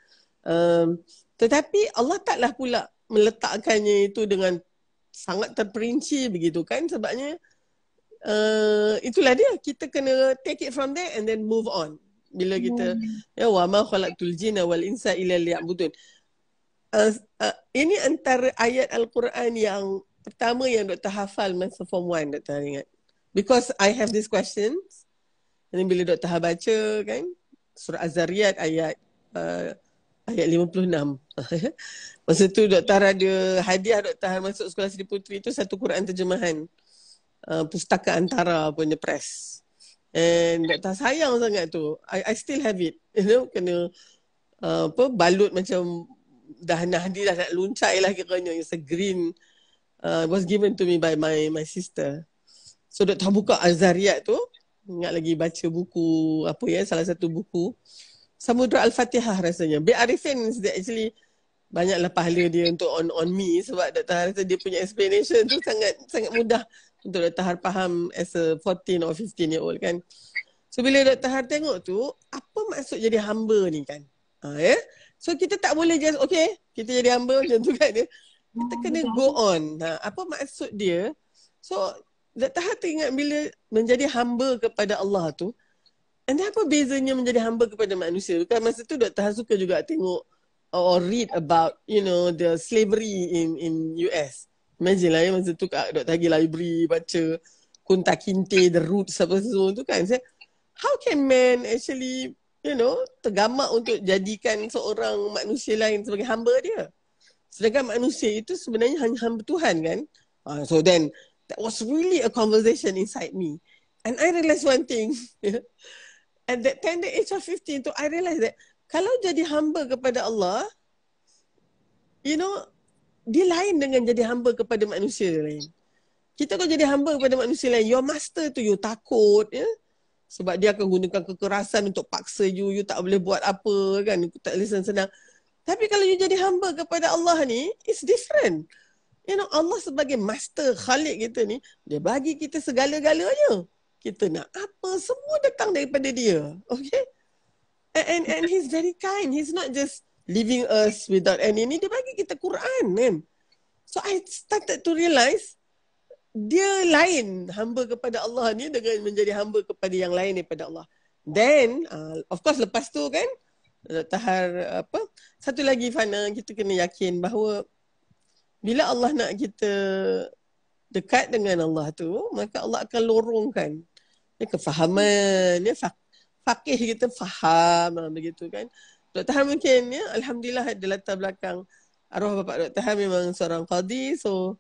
Um, tetapi Allah taklah pula meletakkannya itu dengan sangat terperinci begitu kan, sebabnya uh, itulah dia, kita kena take it from there and then move on. Bila kita hmm. ya wa ma khalaqtul jinna wal insa illa liya'budun, uh, uh, ini antara ayat Al-Quran yang pertama yang Doktor hafal masa form one, Doktor ingat, because I have these questions. Dan bila Doktor baca kan surah Az-Zariyat ayat uh, ayat lima puluh enam. Masa tu Doktor ada hadiah Doktor masuk sekolah Siti Putri tu, satu Quran terjemahan. Uh, pustaka Antara punya press. And Doktor sayang sangat tu. I, I still have it. You know, kena uh, apa balut macam dah nahdi dah nak luncai lah kiranya. It's a green. Uh, was given to me by my my sister. So Doktor buka Az-Zariyat tu. Ingat lagi baca buku apa ya, salah satu buku. Samudra al-Fatihah rasanya. B. Arifin actually banyaklah pahala dia untuk on on me, sebab Doktor Ha rasa dia punya explanation tu sangat sangat mudah untuk Doktor Ha faham as a fourteen or fifteen year old kan. So bila Doktor Ha tengok tu, apa maksud jadi hamba ni kan? Ha, ya. Yeah? So kita tak boleh just okay, kita jadi hamba macam tu kan dia. Kita kena go on. Ha, apa maksud dia? So Doktor Ha teringat bila menjadi hamba kepada Allah tu. And then apa bezanya menjadi hamba kepada manusia? Kan masa tu Doktor Ha suka juga tengok or read about, you know, the slavery in in U S. Imagine lah ya, masa tu Doktor Ha pergi library baca Kunta Kinte, The Roots, apa semua tu kan. Saya, how can man actually, you know, tergamak untuk jadikan seorang manusia lain sebagai hamba dia? Sedangkan manusia itu sebenarnya hanya hamba Tuhan kan. Uh, so then, that was really a conversation inside me. And I realised one thing. At that tender age of fifteen tu, I realise that kalau jadi hamba kepada Allah, you know, dia lain dengan jadi hamba kepada manusia lain. Kita kalau jadi hamba kepada manusia lain, your master tu you takut, ya. Sebab dia akan gunakan kekerasan untuk paksa you, you tak boleh buat apa kan, you tak boleh senang-senang. Tapi kalau you jadi hamba kepada Allah ni, it's different. You know, Allah sebagai master khalik kita ni, dia bagi kita segala-galanya. Kita nak apa, semua datang daripada dia. Okay? And, and and he's very kind. He's not just leaving us without any. Ni dia bagi kita Quran kan. So I started to realise dia lain hamba kepada Allah ni dengan menjadi hamba kepada yang lain daripada Allah. Then uh, of course lepas tu kan Doktor Ha apa satu lagi Fana, kita kena yakin bahawa bila Allah nak kita dekat dengan Allah tu, maka Allah akan lorongkan ya, kefahaman, ya, fakih kita faham, begitu kan. Doktor Ha mungkin, ya, Alhamdulillah ada latar belakang arwah bapa Doktor Ha memang seorang qadi. So,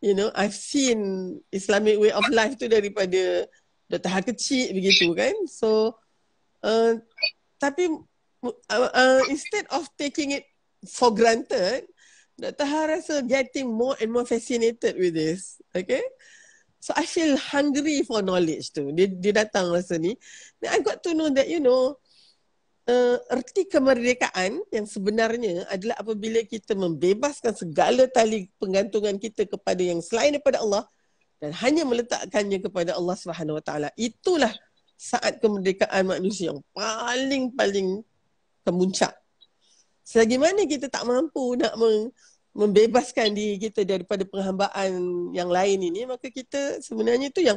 you know, I've seen Islamic way of life tu daripada Doktor Ha kecil begitu kan. So, uh, tapi uh, uh, instead of taking it for granted, Doctor Ha rasa getting more and more fascinated with this. Okay? So I feel hungry for knowledge tu. Dia, dia datang rasa ni. Then I got to know that, you know, uh, erti kemerdekaan yang sebenarnya adalah apabila kita membebaskan segala tali penggantungan kita kepada yang selain daripada Allah dan hanya meletakkannya kepada Allah Subhanahu Wa Taala. Itulah saat kemerdekaan manusia yang paling-paling kemuncak. Selagi mana kita tak mampu nak meng membebaskan diri kita daripada penghambaan yang lain ini, maka kita sebenarnya tu yang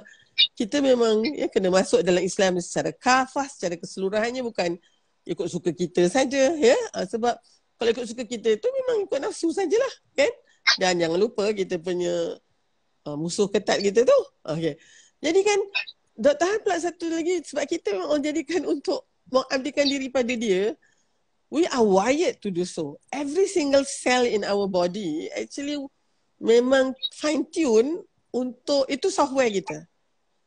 kita memang ya, kena masuk dalam Islam secara kafah, secara keseluruhannya, bukan ikut suka kita saja, ya. Sebab kalau ikut suka kita tu memang ikut nafsu sajalah, kan? Dan jangan lupa kita punya uh, musuh ketat kita tu. Okey. Jadi kan Doktor Han pula satu lagi, sebab kita memang jadikan untuk mengabdikan diri pada dia. We are wired to do so. Every single cell in our body actually memang fine tune untuk, itu software kita,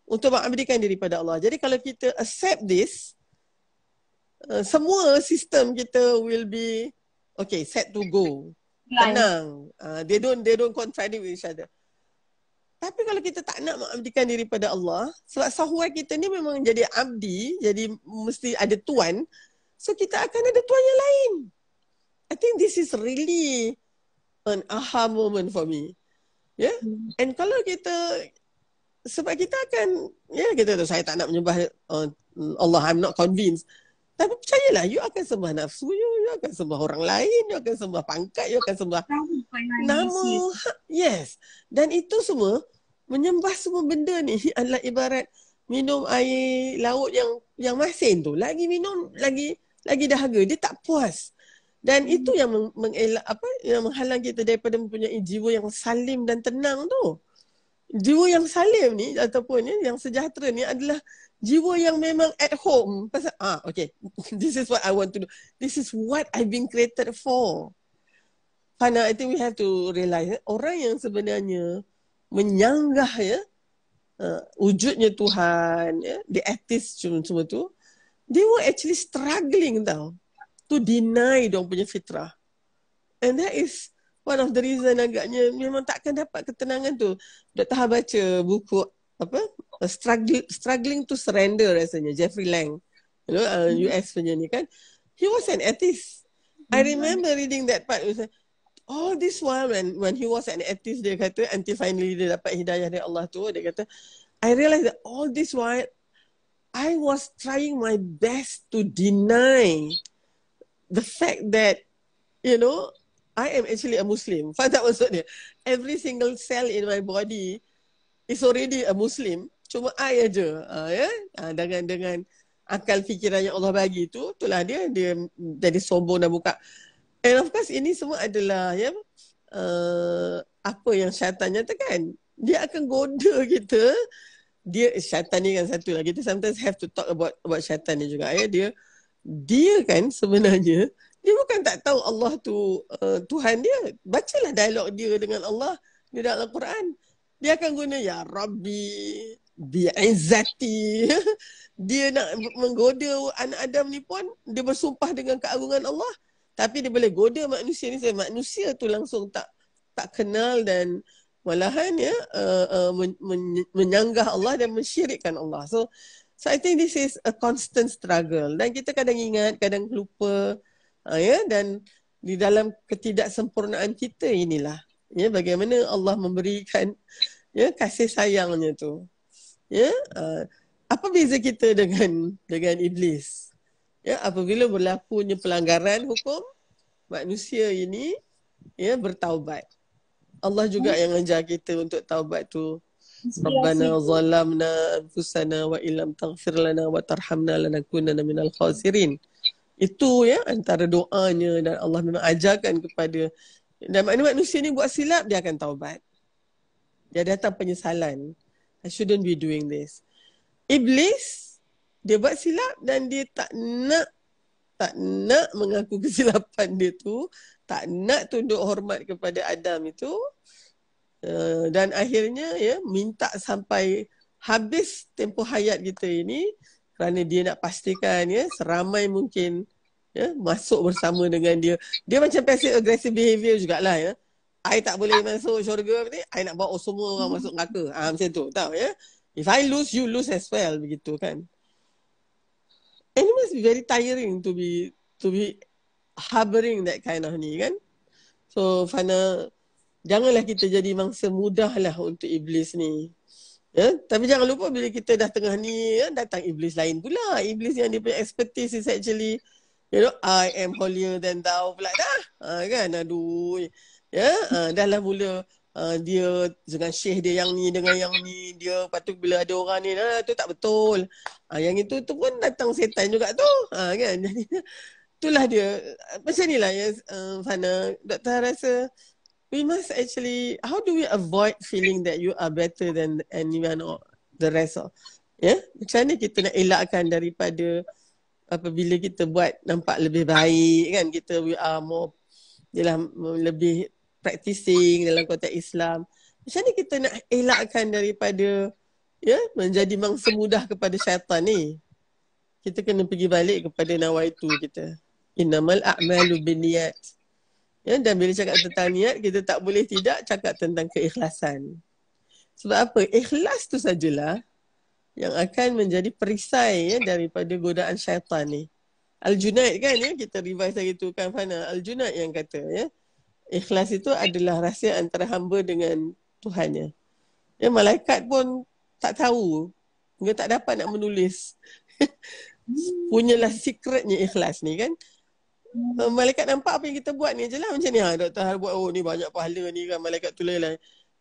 untuk mengabdikan diri pada Allah. Jadi kalau kita accept this, uh, semua sistem kita will be okay, set to go. Tenang. Uh, they don't they don't contradict with each other. Tapi kalau kita tak nak mengabdikan diri pada Allah, sebab software kita ni memang jadi abdi, jadi mesti ada tuan. So kita akan ada tuan yang lain. I think this is really an aha moment for me. Yeah. Hmm. And kalau kita, sebab kita akan, ya yeah, kita tu saya tak nak menyembah uh, Allah, I'm not convinced. Tapi percayalah, you akan sembah nafsu you, you akan sembah orang lain, you akan sembah pangkat, you akan sembah nama. Yes. Dan itu semua, menyembah semua benda ni adalah ibarat minum air laut yang yang masin tu. Lagi minum, lagi lagi dahaga, dia tak puas. Dan itu yang meng, mengelak, apa yang menghalang kita daripada mempunyai jiwa yang salim dan tenang tu. Jiwa yang salim ni ataupun ya, yang sejahtera ni adalah jiwa yang memang at home. Pasal ah okay, this is what I want to do. This is what I've been created for. Karena I think we have to realise eh, orang yang sebenarnya menyanggah ya uh, wujudnya Tuhan, ya, the atheist semua tu, they were actually struggling tau to deny diorang punya fitrah. And that is one of the reason agaknya memang takkan dapat ketenangan tu. Doktor Ha baca buku apa Struggle, Struggling to Surrender rasanya, Jeffrey Lang, you know, uh, U S punya ni kan. He was an atheist. I remember reading that part. All this while when, when he was an atheist, dia kata, until finally dia dapat hidayah dari Allah tu, dia kata, I realised that all this while I was trying my best to deny the fact that, you know, I am actually a Muslim. Faham tak maksud dia? Every single cell in my body is already a Muslim. Cuma I aja, uh, ya, uh, dengan dengan akal fikiran yang Allah bagi tu, itulah dia dia jadi sombong dan buka. And of course ini semua adalah ya uh, apa yang syaitan nyatakan. Dia akan goda kita. Dia syaitan ni kan satulah. Kita sometimes have to talk about about syaitan ni juga ya. Dia dia kan sebenarnya dia bukan tak tahu Allah tu uh, Tuhan dia. Bacalah dialog dia dengan Allah di dalam Al-Quran. Dia akan guna ya Rabbi, bi'izzati. Dia nak menggoda anak Adam ni pun dia bersumpah dengan keagungan Allah. Tapi dia boleh goda manusia ni. Manusia tu langsung tak tak kenal dan malahan ya uh, uh, men, men, menyanggah Allah dan mensyirikkan Allah. So so I think this is a constant struggle. Dan kita kadang ingat, kadang lupa. Uh, ya, dan di dalam ketidaksempurnaan kita inilah ya bagaimana Allah memberikan ya kasih sayangnya tu ya. Uh, apa beza kita dengan dengan iblis ya? Apabila berlakunya pelanggaran hukum, manusia ini ya bertaubat. Allah juga yang ajar kita untuk taubat tu. Rabbana zalamna anfusana wa illam taghfir lana wa tarhamna lanakunanna minal khasirin. Itu ya antara doanya, dan Allah memang ajarkan kepada, dan manusia ni buat silap dia akan taubat. Dia datang penyesalan. I shouldn't be doing this. Iblis dia buat silap dan dia tak nak tak nak mengaku kesilapan dia tu, tak nak tunduk hormat kepada Adam itu. Uh, dan akhirnya ya minta sampai habis tempoh hayat kita ini. Kerana dia nak pastikan ya seramai mungkin ya, masuk bersama dengan dia. Dia macam passive aggressive behavior jugalah ya. I tak boleh masuk syurga ni, I nak bawa oh, semua orang masuk neraka. Ah, macam tu, tahu ya. If I lose, you lose as well, begitu kan. And it must be very tiring to be to be harboring that kind of ni kan. So Fana, janganlah kita jadi mangsa mudah lah untuk iblis ni. Ya, tapi jangan lupa bila kita dah tengah ni ya, datang iblis lain pula. Iblis yang dia punya expertise is actually, you know, I am holier than thou pula dah. Ha, kan, aduh. Ya, uh, dah lah mula uh, dia dengan syekh dia yang ni dengan yang ni dia. Lepas tu bila ada orang ni, ah, tu tak betul. Uh, yang itu tu pun datang setan juga tu. Uh, kan? Jadi, itulah dia. Macam ni lah ya, uh, Fana. Doktor rasa, we must actually, how do we avoid feeling that you are better than anyone or the rest of? Ya, yeah? Macam mana kita nak elakkan daripada apabila kita buat nampak lebih baik kan? Kita we are more, ialah lebih practicing dalam konteks Islam. Macam ni kita nak elakkan daripada ya menjadi mangsa mudah kepada syaitan ni. Kita kena pergi balik kepada nawaitu kita. Innamal a'malu binniyat. Ya, dan bila cakap tentang niat, kita tak boleh tidak cakap tentang keikhlasan. Sebab apa? Ikhlas tu sajalah yang akan menjadi perisai ya daripada godaan syaitan ni. Al-Junaid kan ya, kita revise lagi tu kan Fana. Al-Junaid yang kata ya, ikhlas itu adalah rahsia antara hamba dengan Tuhannya. Ya, malaikat pun tak tahu. Dia tak dapat nak menulis. Punyalah secretnya ikhlas ni kan. Malaikat nampak apa yang kita buat ni je lah. Macam ni ha, Doktor Har buat, oh ni banyak pahala ni kan. Malaikat tulis lah.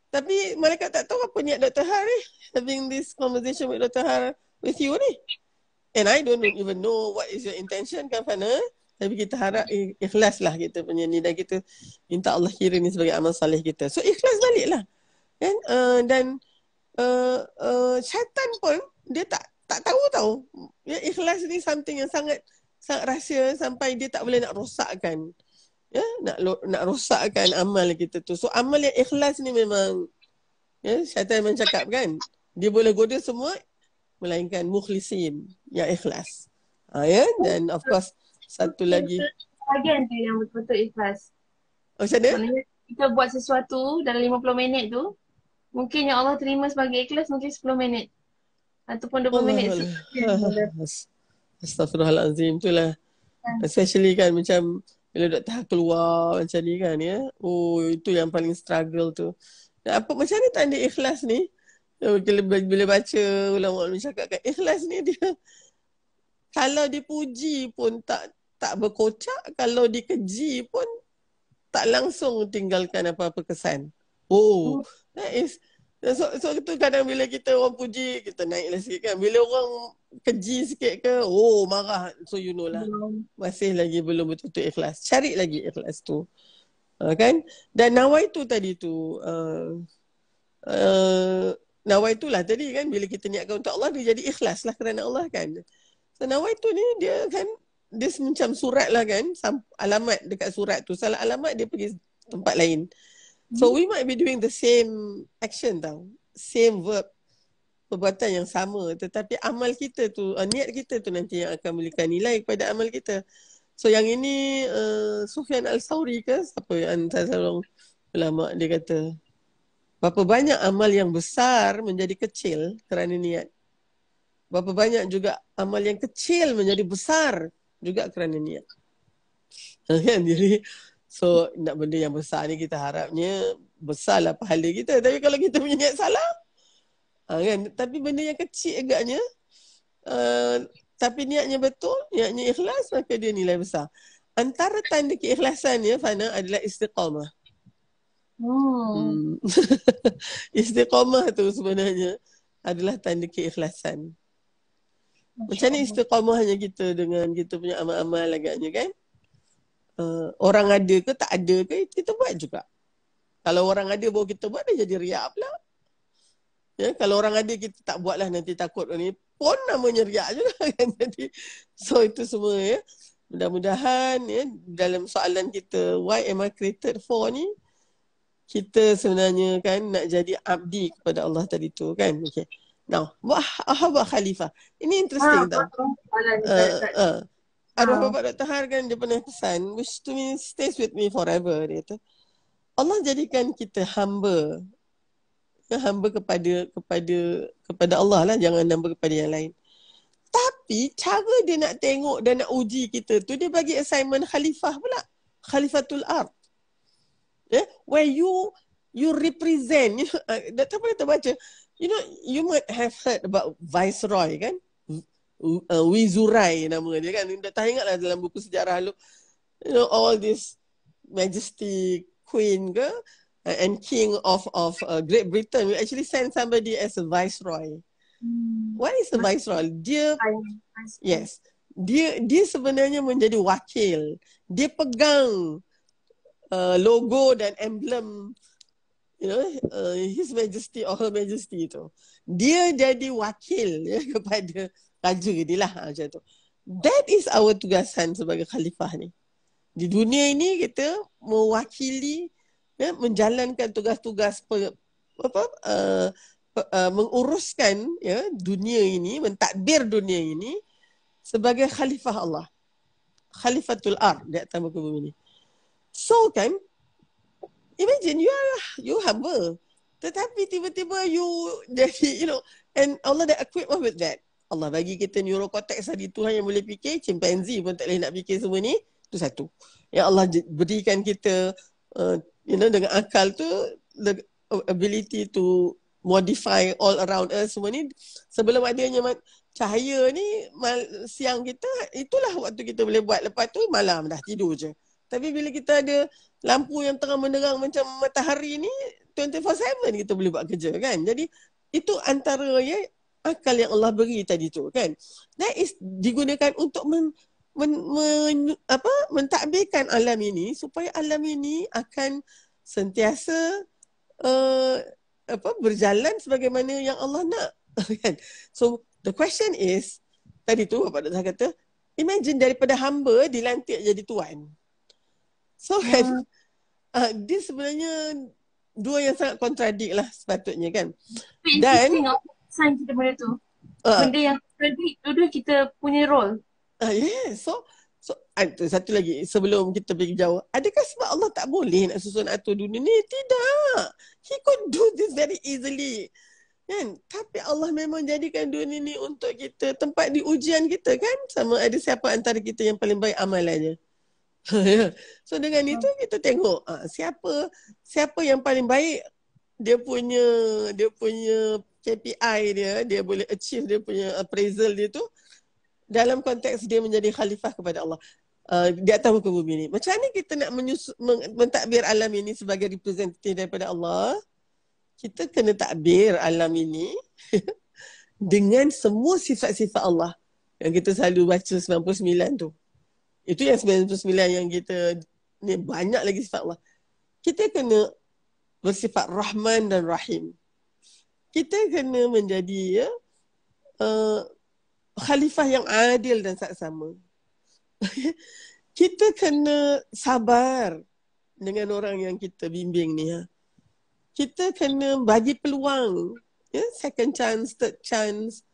Tapi malaikat tak tahu apa niat Doktor Har ni. Having this conversation with Doktor Har with you ni. And I don't even know what is your intention kan Fana. Tapi kita harap ikhlas lah kita punya ni. Dan kita minta Allah kira ni sebagai amal salih kita. So ikhlas balik lah. Dan, uh, dan uh, uh, syaitan pun dia tak tak tahu tau. Ya, ikhlas ni something yang sangat sangat rahsia sampai dia tak boleh nak rosakkan. Ya, nak nak rosakkan amal kita tu. So amal yang ikhlas ni memang ya, syaitan memang cakap kan. Dia boleh goda semua melainkan mukhlisin yang ikhlas. Ha, ya? Dan of course satu lagi bahagian tu yang betul-betul ikhlas. Oh, macam mana? Kita buat sesuatu dalam lima puluh minit tu, mungkin yang Allah terima sebagai ikhlas mungkin sepuluh minit ataupun dua puluh minit. Astaghfirullahalazim. Itulah. Especially kan macam bila Doktor keluar macam ni kan ya. Oh, itu yang paling struggle tu. Dan apa macam ni tanda ikhlas ni? Bila, bila baca ulama-ulama cakap kan, ikhlas ni dia kalau dipuji pun tak tak berkocak, kalau dikeji pun tak langsung tinggalkan apa-apa kesan. Oh, that is so, so itu kadang bila kita orang puji, kita naiklah sikit kan. Bila orang keji sikit ke, oh marah, so you know lah. Masih lagi belum betul-betul ikhlas. Cari lagi ikhlas tu. Uh, kan? Dan nawaitu tadi tu uh, uh, nawaitulah tadi kan, bila kita niatkan untuk Allah dia jadi ikhlas lah kerana Allah kan. So nawaitu ni dia kan, dia macam surat lah kan, alamat dekat surat tu. Salah alamat dia pergi tempat lain. So we might be doing the same action tau. Same verb. Perbuatan yang sama. Tetapi amal kita tu, uh, niat kita tu nanti yang akan memberikan nilai kepada amal kita. So yang ini uh, Sufyan Al-Sawri ke? Siapa yang antara seorang ulama dia kata, berapa banyak amal yang besar menjadi kecil kerana niat. Berapa banyak juga amal yang kecil menjadi besar juga kerana niat. Jadi, so nak benda yang besar ni kita harapnya besarlah pahala kita. Tapi kalau kita punya niat salah, ha, kan? Tapi benda yang kecil agaknya, uh, tapi niatnya betul, niatnya ikhlas, maka dia nilai besar. Antara tanda keikhlasan ya, Fana, adalah istiqamah. Oh. Hmm. Istiqamah tu sebenarnya adalah tanda keikhlasan. Macam ni istiqamahnya kita dengan kita punya amal-amal agaknya kan. Uh, orang ada ke tak ada ke, kita buat juga. Kalau orang ada baru kita buat, dia jadi riak pula. Ya, kalau orang ada kita tak buatlah, nanti takut ni pun namanya riak juga kan. Jadi so itu semua ya. Mudah-mudahan ya, dalam soalan kita why am I created for ni, kita sebenarnya kan nak jadi abdi kepada Allah tadi tu kan. Okay. Now, wah, ahwa khalifah. Ini interesting ah, tau. Ah, ah, ah. Arwah Bapak Doktor Har kan dia pernah pesan, which to me stays with me forever. Dia kata, Allah jadikan kita hamba, kita hamba kepada kepada kepada Allah lah, jangan hamba kepada yang lain. Tapi cara dia nak tengok dan nak uji kita tu, dia bagi assignment khalifah pula, khalifatul ard. Yeah? Where you you represent, you know, Doktor pernah terbaca, you know, you might have heard about Viceroy kan? Uh, Wizurai nama dia kan. Tak ingatlah dalam buku sejarah lu, you know, all this majesty queen ke uh, and king of of uh, Great Britain we actually send somebody as a viceroy. Hmm. What is a viceroy? Dia viceroy. Yes, dia dia sebenarnya menjadi wakil. Dia pegang uh, logo dan emblem, you know, uh, His Majesty or Her Majesty tu. Dia jadi wakil ya, kepada raja dia lah macam tu. That is our tugasan sebagai khalifah ni. Di dunia ini kita mewakili ya, menjalankan tugas-tugas apa uh, per, uh, menguruskan ya dunia ini, mentadbir dunia ini sebagai khalifah Allah. Khalifatul ard di atas muka bumi ni. So kan, imagine you are you humble, tetapi tiba-tiba you jadi, you know, and Allah dah equip us with that. Allah bagi kita neurokortex tadi, Tuhan yang boleh fikir, chimpanzee pun tak boleh nak fikir semua ni. Itu satu. Yang Allah berikan kita, uh, you know, dengan akal tu, the ability to modify all around us semua ni. Sebelum adanya cahaya ni, siang kita, itulah waktu kita boleh buat. Lepas tu malam dah tidur je. Tapi bila kita ada lampu yang terang menerang macam matahari ni, dua puluh empat tujuh kita boleh buat kerja kan. Jadi itu antara ya, akal yang Allah beri tadi tu kan, that is digunakan untuk men, men, men, apa, mentadbirkan alam ini supaya alam ini akan sentiasa uh, apa, berjalan sebagaimana yang Allah nak kan. So the question is, tadi tu Bapak Doktor kata, imagine daripada hamba dilantik jadi tuan. So kan, yeah. uh, dia sebenarnya dua yang sangat kontradik lah sepatutnya kan. Dan sign kita benda tu. Uh, benda yang dua-dua kita punya role. Uh, yeah. So, so uh, satu lagi sebelum kita pergi jauh. Adakah sebab Allah tak boleh nak susun atur dunia ni? Tidak. He could do this very easily. Kan? Tapi Allah memang jadikan dunia ni untuk kita. Tempat di ujian kita kan. Sama ada siapa antara kita yang paling baik amalannya. So dengan itu kita tengok uh, siapa siapa yang paling baik dia punya dia punya K P I dia, dia boleh achieve dia punya appraisal dia tu dalam konteks dia menjadi khalifah kepada Allah uh, di atas muka bumi ni. Macam mana kita nak menyusun, mentadbir alam ini sebagai representatif daripada Allah? Kita kena tadbir alam ini dengan semua sifat-sifat Allah yang kita selalu baca sembilan puluh sembilan tu. Itu yang sembilan puluh sembilan yang kita ni, banyak lagi sifat Allah. Kita kena bersifat Rahman dan Rahim. Kita kena menjadi ya, uh, khalifah yang adil dan saksama. Kita kena sabar dengan orang yang kita bimbing ni. Ya. Kita kena bagi peluang, ya, second chance, third chance.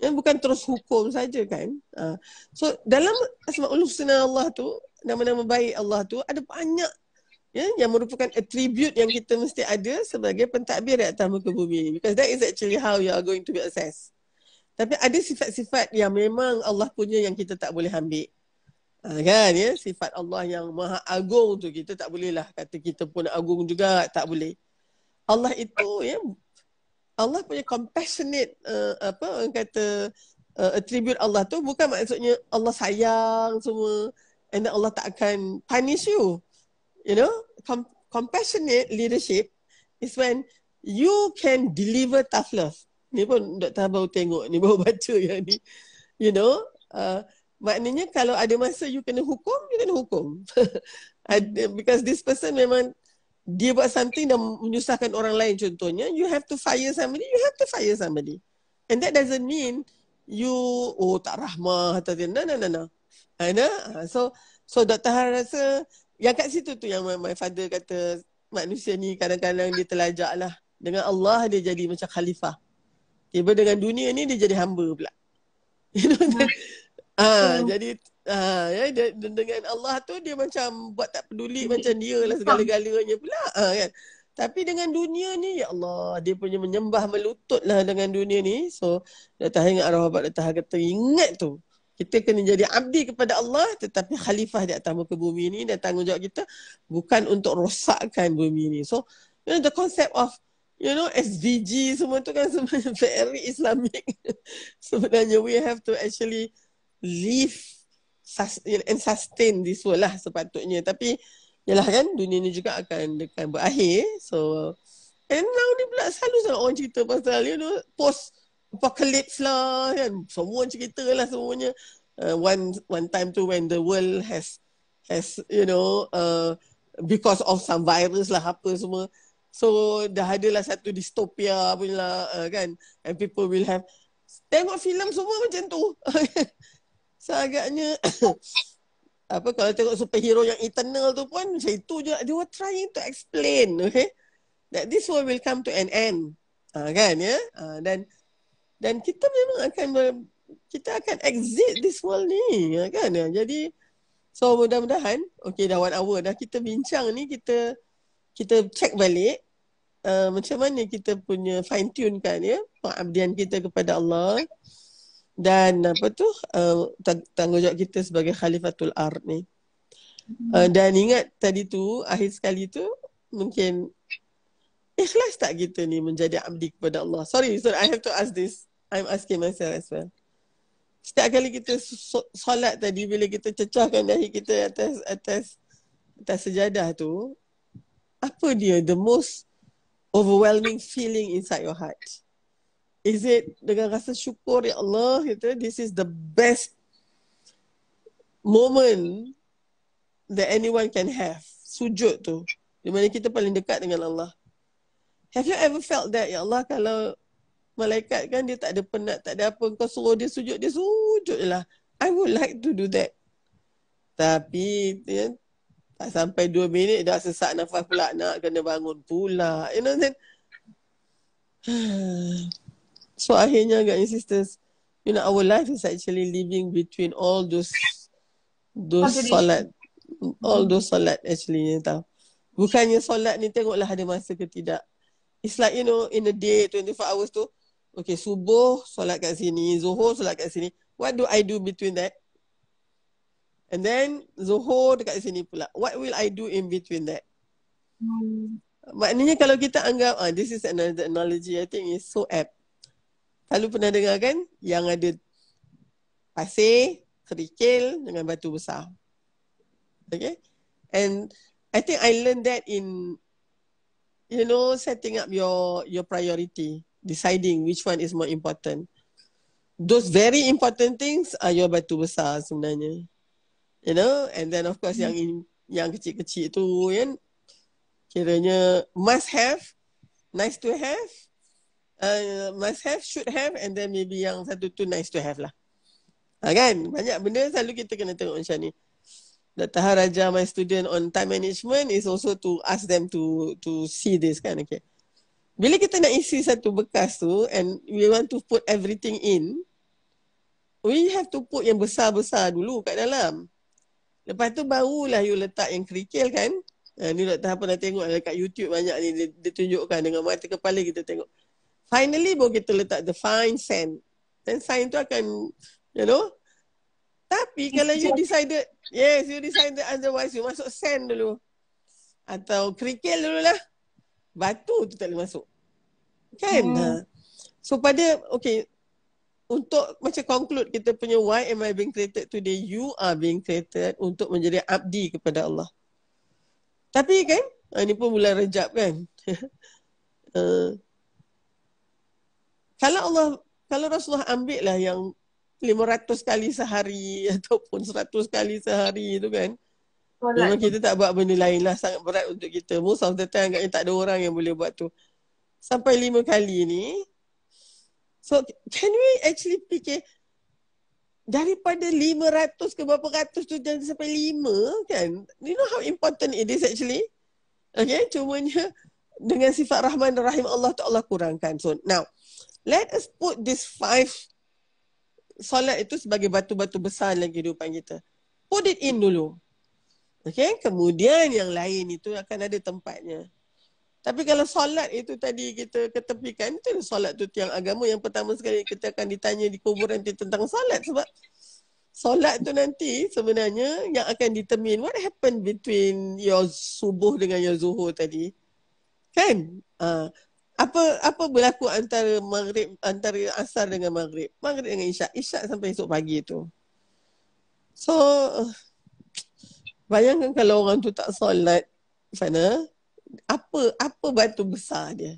Ya, bukan terus hukum saja kan. Uh, so dalam Asmaul Husna Allah tu, nama-nama baik Allah tu ada banyak. Ya, yang merupakan attribute yang kita mesti ada sebagai pentadbir di atas muka bumi. Because that is actually how you are going to be assessed. Tapi ada sifat-sifat yang memang Allah punya yang kita tak boleh ambil. Ha, kan ya, sifat Allah yang maha agung tu kita tak boleh lah kata kita pun agung juga, tak boleh. Allah itu ya, Allah punya compassionate uh, apa orang kata uh, attribute Allah tu bukan maksudnya Allah sayang semua and Allah tak akan punish you. You know, com compassionate leadership is when you can deliver tough love. Ni pun Doktor baru tengok ni, baru baca yang ni. You know, uh, maknanya kalau ada masa you kena hukum, you kena hukum. Because this person memang dia buat something dan menyusahkan orang lain contohnya. You have to fire somebody, you have to fire somebody. And that doesn't mean you, oh tak rahmah. No, no, no, no. So, so Doktor Han rasa yang kat situ tu yang my father kata manusia ni kadang-kadang dia terlajak lah. Dengan Allah dia jadi macam khalifah. Tiba dengan dunia ni dia jadi hamba pula. You know, ah, jadi Uh, ya, dengan Allah tu dia macam buat tak peduli macam dia lah segala-galanya pula uh, kan. Tapi dengan dunia ni, ya Allah, dia punya menyembah melutut lah dengan dunia ni. So Datuk Ha ingat arwah Datuk Ha kata, ingat tu, kita kena jadi abdi kepada Allah, tetapi khalifah di atas muka bumi ni, dan tanggungjawab kita bukan untuk rosakkan bumi ni. So you know, the concept of you know, S D G semua tu kan sebenarnya very Islamic. Sebenarnya we have to actually live and sustain this world lah sepatutnya. Tapi yalah kan, dunia ni juga akan akan berakhir. So and now ni pula selalu sangat orang cerita pasal you know, post apocalypse lah kan. Semua cerita lah semuanya. uh, One one time tu when the world has Has you know uh, because of some virus lah apa semua. So dah adalah satu dystopia pun lah uh, kan. And people will have, tengok filem semua macam tu. Seagaknya apa, kalau tengok superhero yang eternal tu pun macam itu je. They were trying to explain, okay, that this world will come to an end, ha, kan ya. Ha, dan dan kita memang akan kita akan exit this world ni, ha, kan. Jadi so mudah-mudahan, okay, dah one hour dah kita bincang ni, kita kita check balik uh, macam mana kita punya fine tune kan ya pengabdian kita kepada Allah. Dan apa tu, uh, tanggungjawab kita sebagai Khalifatul Ard ni. Uh, dan ingat tadi tu, akhir sekali tu, mungkin ikhlas tak kita ni menjadi abdi kepada Allah? Sorry, so I have to ask this. I'm asking myself as well. Setiap kali kita solat tadi, bila kita cecahkan dahi kita atas atas atas sejadah tu, apa dia the most overwhelming feeling inside your heart? Is it dengan rasa syukur, ya Allah, kata, this is the best moment that anyone can have. Sujud tu, di mana kita paling dekat dengan Allah. Have you ever felt that, ya Allah, kalau malaikat kan dia tak ada penat, tak ada apa, kau suruh dia sujud, dia sujud je lah. I would like to do that. Tapi ya, tak sampai dua minit dah sesak nafas pula, nak kena bangun pula. You know what I'm saying? So akhirnya agaknya sisters, you know, our life is actually living between all those those okay. solat, all those solat actually, you tahu. Bukannya solat ni tengoklah ada masa ke tidak. It's like you know in a day twenty-four hours tu, okay, subuh solat kat sini, zuhur solat kat sini. What do I do between that? And then zuhur dekat sini pula. What will I do in between that? Hmm. Maknanya kalau kita anggap, ah, this is another analogy I think is so apt. Lalu pernah dengar kan yang ada pasir, kerikil dengan batu besar. Okay. And I think I learned that in, you know, setting up your your priority, deciding which one is more important. Those very important things are your batu besar sebenarnya. You know, and then of course hmm. yang in, yang kecil-kecil tu kan, kiranya must have, nice to have, Uh, must have, should have, and then maybe yang satu tu nice to have lah, ha, kan? Banyak benda selalu kita kena tengok macam ni. Datuk Ha Raja, my student on time management, is also to ask them to to see this kan, okay. Bila kita nak isi satu bekas tu and we want to put everything in, we have to put yang besar-besar dulu kat dalam. Lepas tu barulah you letak yang kerikil kan. uh, Ni Datuk Ha pernah tengok dekat YouTube banyak ni, dia, dia tunjukkan dengan mata kepala kita tengok. Finally, baru kita letak the fine sand. Then sand tu akan, you know. Tapi kalau you decided, yes, you decided otherwise, you masuk sand dulu. Atau kerikil dulu lah. Batu tu tak boleh masuk. Kan? Hmm. So pada, okay, untuk macam conclude kita punya why am I being created today? You are being created untuk menjadi abdi kepada Allah. Tapi kan, ini pun bulan Rejab kan. uh, Kalau Allah, kalau Rasulullah ambil lah yang lima ratus kali sehari ataupun seratus kali sehari tu kan. Memang kita tak buat benda lain lah, sangat berat untuk kita. Most of the time agaknya tak ada orang yang boleh buat tu. Sampai lima kali ni. So can we actually fikir daripada lima ratus ke berapa ratus tu jadi sampai lima kan. You know how important it is actually? Okay, cumanya dengan sifat Rahman dan Rahim Allah tu Allah kurangkan. So now, let us put this five solat itu sebagai batu-batu besar dalam kehidupan kita. Put it in dulu. Okay? Kemudian yang lain itu akan ada tempatnya. Tapi kalau solat itu tadi kita ketepikan, itu solat tu tiang agama yang pertama sekali kita akan ditanya di kubur nanti tentang solat. Sebab solat tu nanti sebenarnya yang akan determine what happened between your subuh dengan your zuhur tadi. Kan? Uh, apa apa berlaku antara maghrib, antara asar dengan maghrib. Maghrib dengan isyak. Isyak sampai esok pagi tu. So, bayangkan kalau orang tu tak solat, Fana, apa apa batu besar dia,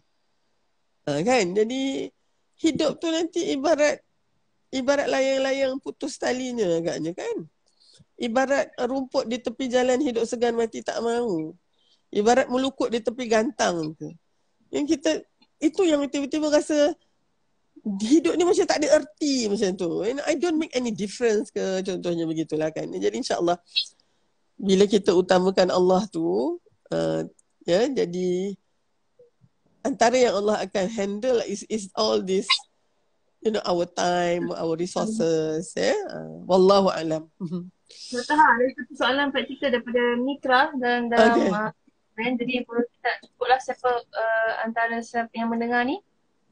ha, kan? Jadi hidup tu nanti ibarat ibarat layang-layang putus talinya agaknya, kan? Ibarat rumput di tepi jalan, hidup segan mati tak mau. Ibarat melukut di tepi gantang tu. Yang kita itu yang tiba-tiba rasa hidup ni macam tak ada erti macam tu. And I don't make any difference ke, contohnya begitulah, kan? Jadi insya-Allah bila kita utamakan Allah tu, uh, ya, jadi antara yang Allah akan handle is is all this, you know, our time, our resources, ya. Uh, wallahu alam. Doktor Ha, ada satu soalan praktikal daripada Mitra dan dalam okay. uh, jadi perlu kita cukuplah siapa uh, antara siapa yang mendengar ni.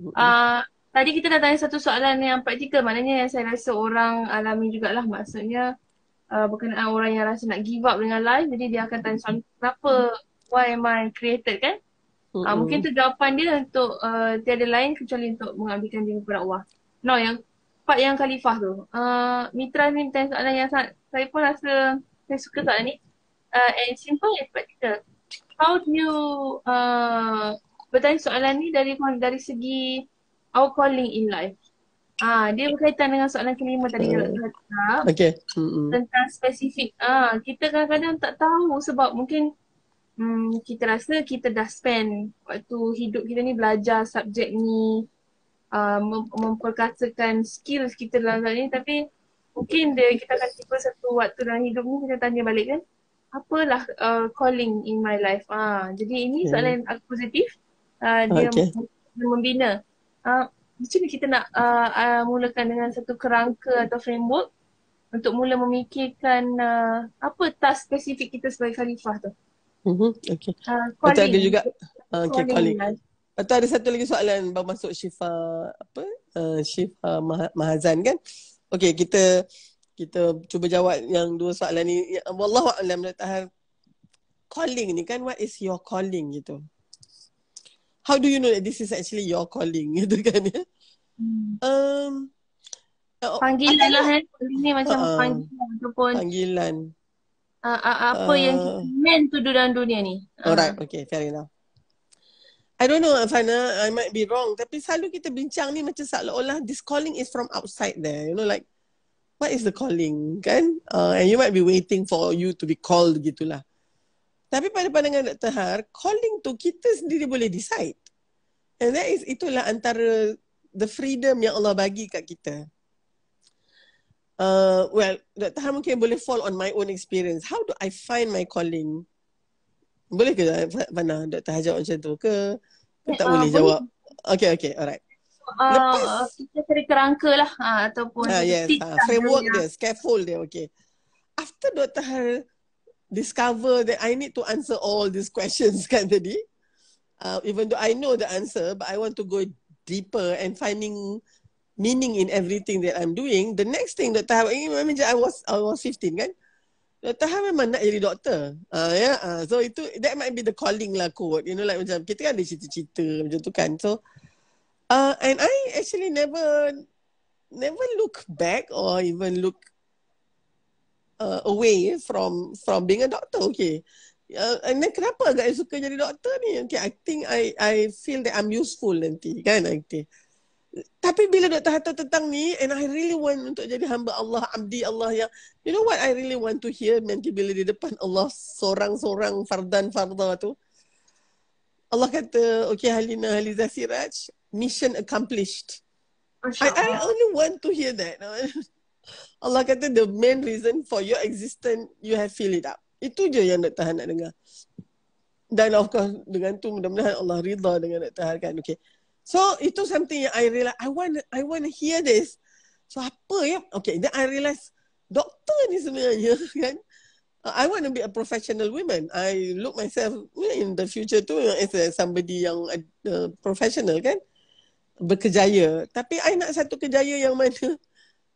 Uh, tadi kita dah tanya satu soalan yang praktikal, maknanya yang saya rasa orang alami jugalah, maksudnya uh, berkenaan orang yang rasa nak give up dengan life, jadi dia akan tanya soalan kenapa why am I created, kan? Mm-hmm. Uh, mungkin tu jawapan dia untuk uh, tiada lain kecuali untuk mengabdikan diri kepada Allah. No, yang part yang khalifah tu. Uh, Mitra ni tanya soalan yang sangat, saya pun rasa saya suka soalan ni. Uh, and simple and practical. How do you uh, bertanya soalan ni dari dari segi our calling in life? Ah, uh, dia berkaitan dengan soalan kelima tadi kalau mm. tak. Okay. Mm-hmm. Tentang spesifik. Ah, uh, kita kadang-kadang tak tahu sebab mungkin Hmm, kita rasa kita dah spend waktu hidup kita ni belajar subjek ni, uh, mem memperkasakan skills kita dalam hal ni, tapi mungkin dia, kita akan tiba satu waktu dalam hidup ni kita tanya balik, kan, apalah uh, calling in my life. Ah, jadi ini okay. soalan yang positif, uh, dia okay. membina. Uh, macam mana kita nak uh, uh, mulakan dengan satu kerangka atau framework untuk mula memikirkan uh, apa task spesifik kita sebagai khalifah tu. Mm-hmm. Okay. Uh, Atau ada juga uh, okay, calling. Atau ada satu lagi soalan baru masuk Syifa apa? Uh, Syifa Mah- Mahazan, kan? Okay, kita kita cuba jawab yang dua soalan ni. Wallahu a'lam. Calling ni, kan, what is your calling gitu. How do you know that this is actually your calling gitu, kan, ya? Hmm. Um panggilan lah, kan. Ini macam uh, panggilan ataupun panggilan. Uh, uh, apa uh, yang meant to do dalam dunia ni. Uh. Alright, okay, fair enough. I don't know, Fana, I might be wrong, tapi selalu kita bincang ni macam seolah-olah this calling is from outside there, you know, like what is the calling, kan? Uh, and you might be waiting for you to be called, gitulah. Tapi pada pandangan Doktor Har, calling tu kita sendiri boleh decide. And that is, itulah antara the freedom yang Allah bagi kat kita. Uh, well, Doktor Ha mungkin boleh fall on my own experience. How do I find my calling? Boleh ke Fana? Doktor Ha jawab macam tu ke? Tak uh, boleh jawab. Okay, okay, alright. Uh, Lepas, kita cari kerangka lah. Ha, ataupun uh, yes, ha, framework dia, dia, scaffold dia, okay. After Doktor Ha discover that I need to answer all these questions, kan, tadi. Uh, even though I know the answer, but I want to go deeper and finding meaning in everything that I'm doing. The next thing Doktor Ha, memang I was I was fifteen, kan? Doktor Ha memang nak jadi doktor. Uh, yeah. Uh, so itu that might be the calling lah, kot. You know, like macam kita kan ada cita-cita macam tu, kan. So uh, and I actually never never look back or even look uh, away from from being a doctor. Okay. Uh, and then kenapa agak suka jadi doktor ni? Okay, I think I I feel that I'm useful nanti, kan, nanti. Tapi bila Doktor Ha tentang ni, and I really want untuk jadi hamba Allah, abdi Allah yang, you know what I really want to hear nanti bila di depan Allah seorang-seorang, fardan farda tu. Allah kata, okay Harlina Halizah Siraj, mission accomplished. I, I only want to hear that. Allah kata the main reason for your existence, you have filled it up. Itu je yang Doktor Ha nak dengar. Dan of course, dengan tu mudah-mudahan Allah rida dengan Doktor Ha, kan, okay. So itu something yang I realize I want I want to hear this. So apa ya? Okay, then I realize doktor ni sebenarnya kan. I want to be a professional woman. I look myself in the future tu as somebody yang uh, professional kan, berkejaya. Tapi I nak satu kejaya yang mana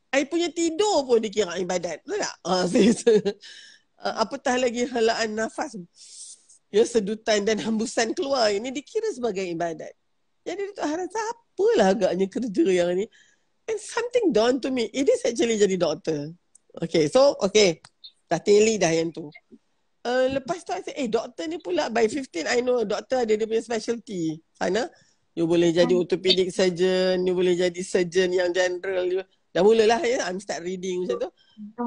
I punya tidur pun dikira ibadat, betul tak? Uh, apatah lagi helaan nafas, ya, sedutan dan hembusan keluar ini dikira sebagai ibadat. Jadi Datuk Ha rasa apalah agaknya kerja yang ni. And something dawned to me, it is actually jadi doktor. Okay, so okay, dah teli dah yang tu. Uh, lepas tu, saya eh doktor ni pula by fifteen, I know doktor ada dia punya specialty. Sana, you boleh jadi orthopedic surgeon, you boleh jadi surgeon yang general. You, dah mulalah, ya, I'm start reading macam tu.